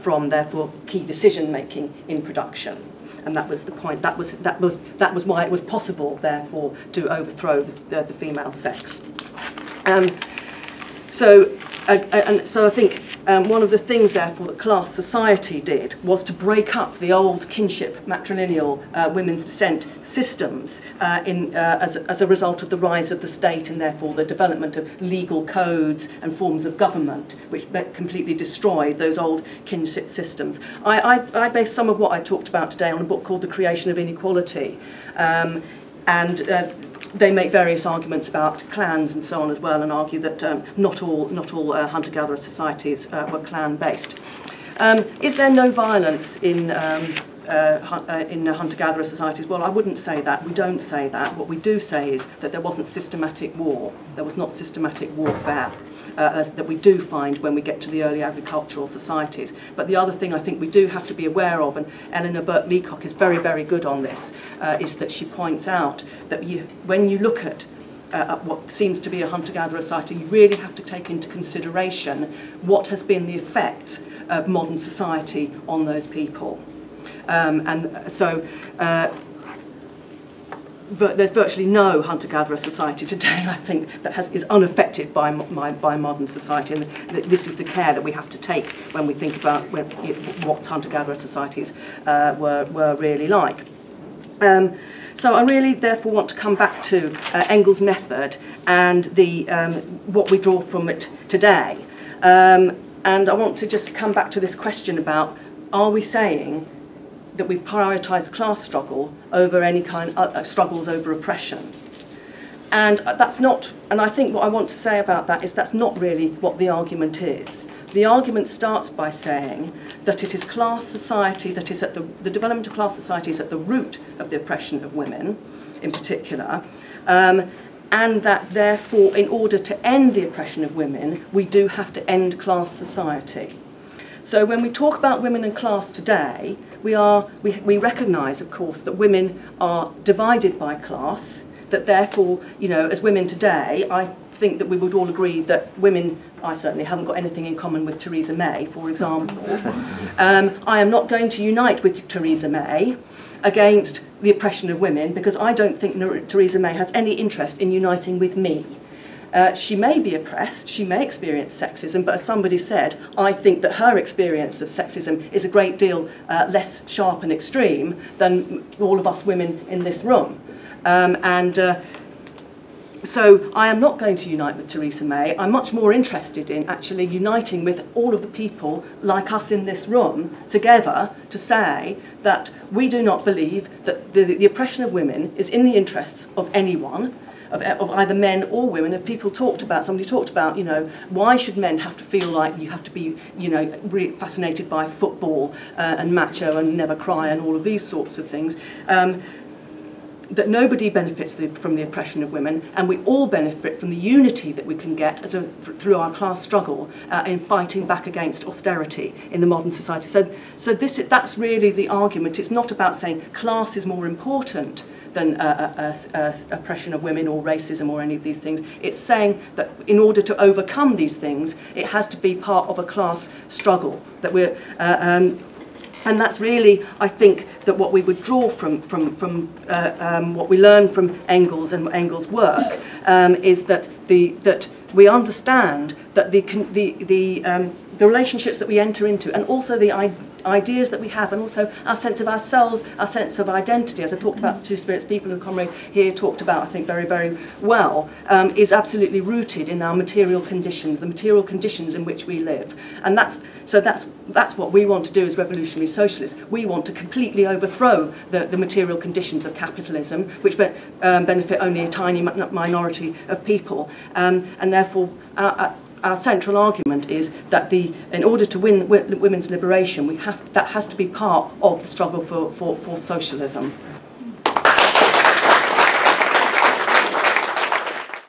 from therefore key decision making in production. And that was the point. That was why it was possible therefore to overthrow the female sex. So. And so I think one of the things, therefore, that class society did was to break up the old kinship, matrilineal, women's descent systems as a result of the rise of the state and, therefore, the development of legal codes and forms of government, which completely destroyed those old kinship systems. I based some of what I talked about today on a book called The Creation of Inequality. They make various arguments about clans and so on as well, and argue that not all hunter-gatherer societies were clan-based. Is there no violence in hunter-gatherer societies? Well, I wouldn't say that. We don't say that. What we do say is that there wasn't systematic war. There was not systematic warfare that we do find when we get to the early agricultural societies. But the other thing I think we do have to be aware of, and Eleanor Burke Leacock is very, very good on this, is that she points out that when you look at what seems to be a hunter-gatherer society, you really have to take into consideration what has been the effect of modern society on those people. There's virtually no hunter-gatherer society today, I think, that is unaffected by modern society, and this is the care that we have to take when we think about what hunter-gatherer societies were really like. So I really, therefore, want to come back to Engels' method and what we draw from it today. And I want to just come back to this question about, are we saying that we prioritise class struggle over any kind of struggles over oppression? And that's not, and I think what I want to say about that is that's not really what the argument is. The argument starts by saying that it is class society that is at the development of class society is at the root of the oppression of women in particular, and that therefore in order to end the oppression of women, we do have to end class society. So when we talk about women and class today, we recognise, of course, that women are divided by class, that therefore, you know, as women today, I think that we would all agree that women, I certainly haven't got anything in common with Theresa May, for example. I am not going to unite with Theresa May against the oppression of women because I don't think Theresa May has any interest in uniting with me. She may be oppressed, she may experience sexism, but as somebody said, I think that her experience of sexism is a great deal less sharp and extreme than all of us women in this room. So I am not going to unite with Theresa May. I'm much more interested in actually uniting with all of the people like us in this room together to say that we do not believe that the oppression of women is in the interests of anyone, of either men or women. If people talked about, somebody talked about, you know, why should men have to feel like you have to be, you know, really fascinated by football and macho and never cry and all of these sorts of things, that nobody benefits from the oppression of women, and we all benefit from the unity that we can get through our class struggle in fighting back against austerity in the modern society. So that's really the argument. It's not about saying class is more important than oppression of women or racism or any of these things. It's saying that in order to overcome these things, it has to be part of a class struggle. That we're, and that's really, I think, that what we would draw from what we learn from Engels and Engels' work is that we understand that the relationships that we enter into, and also the ideas that we have, and also our sense of ourselves, our sense of identity, as I talked about the two spirits people and comrade here talked about, I think, very, very well, is absolutely rooted in our material conditions, the material conditions in which we live. And that's what we want to do as revolutionary socialists. We want to completely overthrow the material conditions of capitalism, which benefit only a tiny minority of people, and therefore our central argument is that in order to win women's liberation, that has to be part of the struggle for socialism.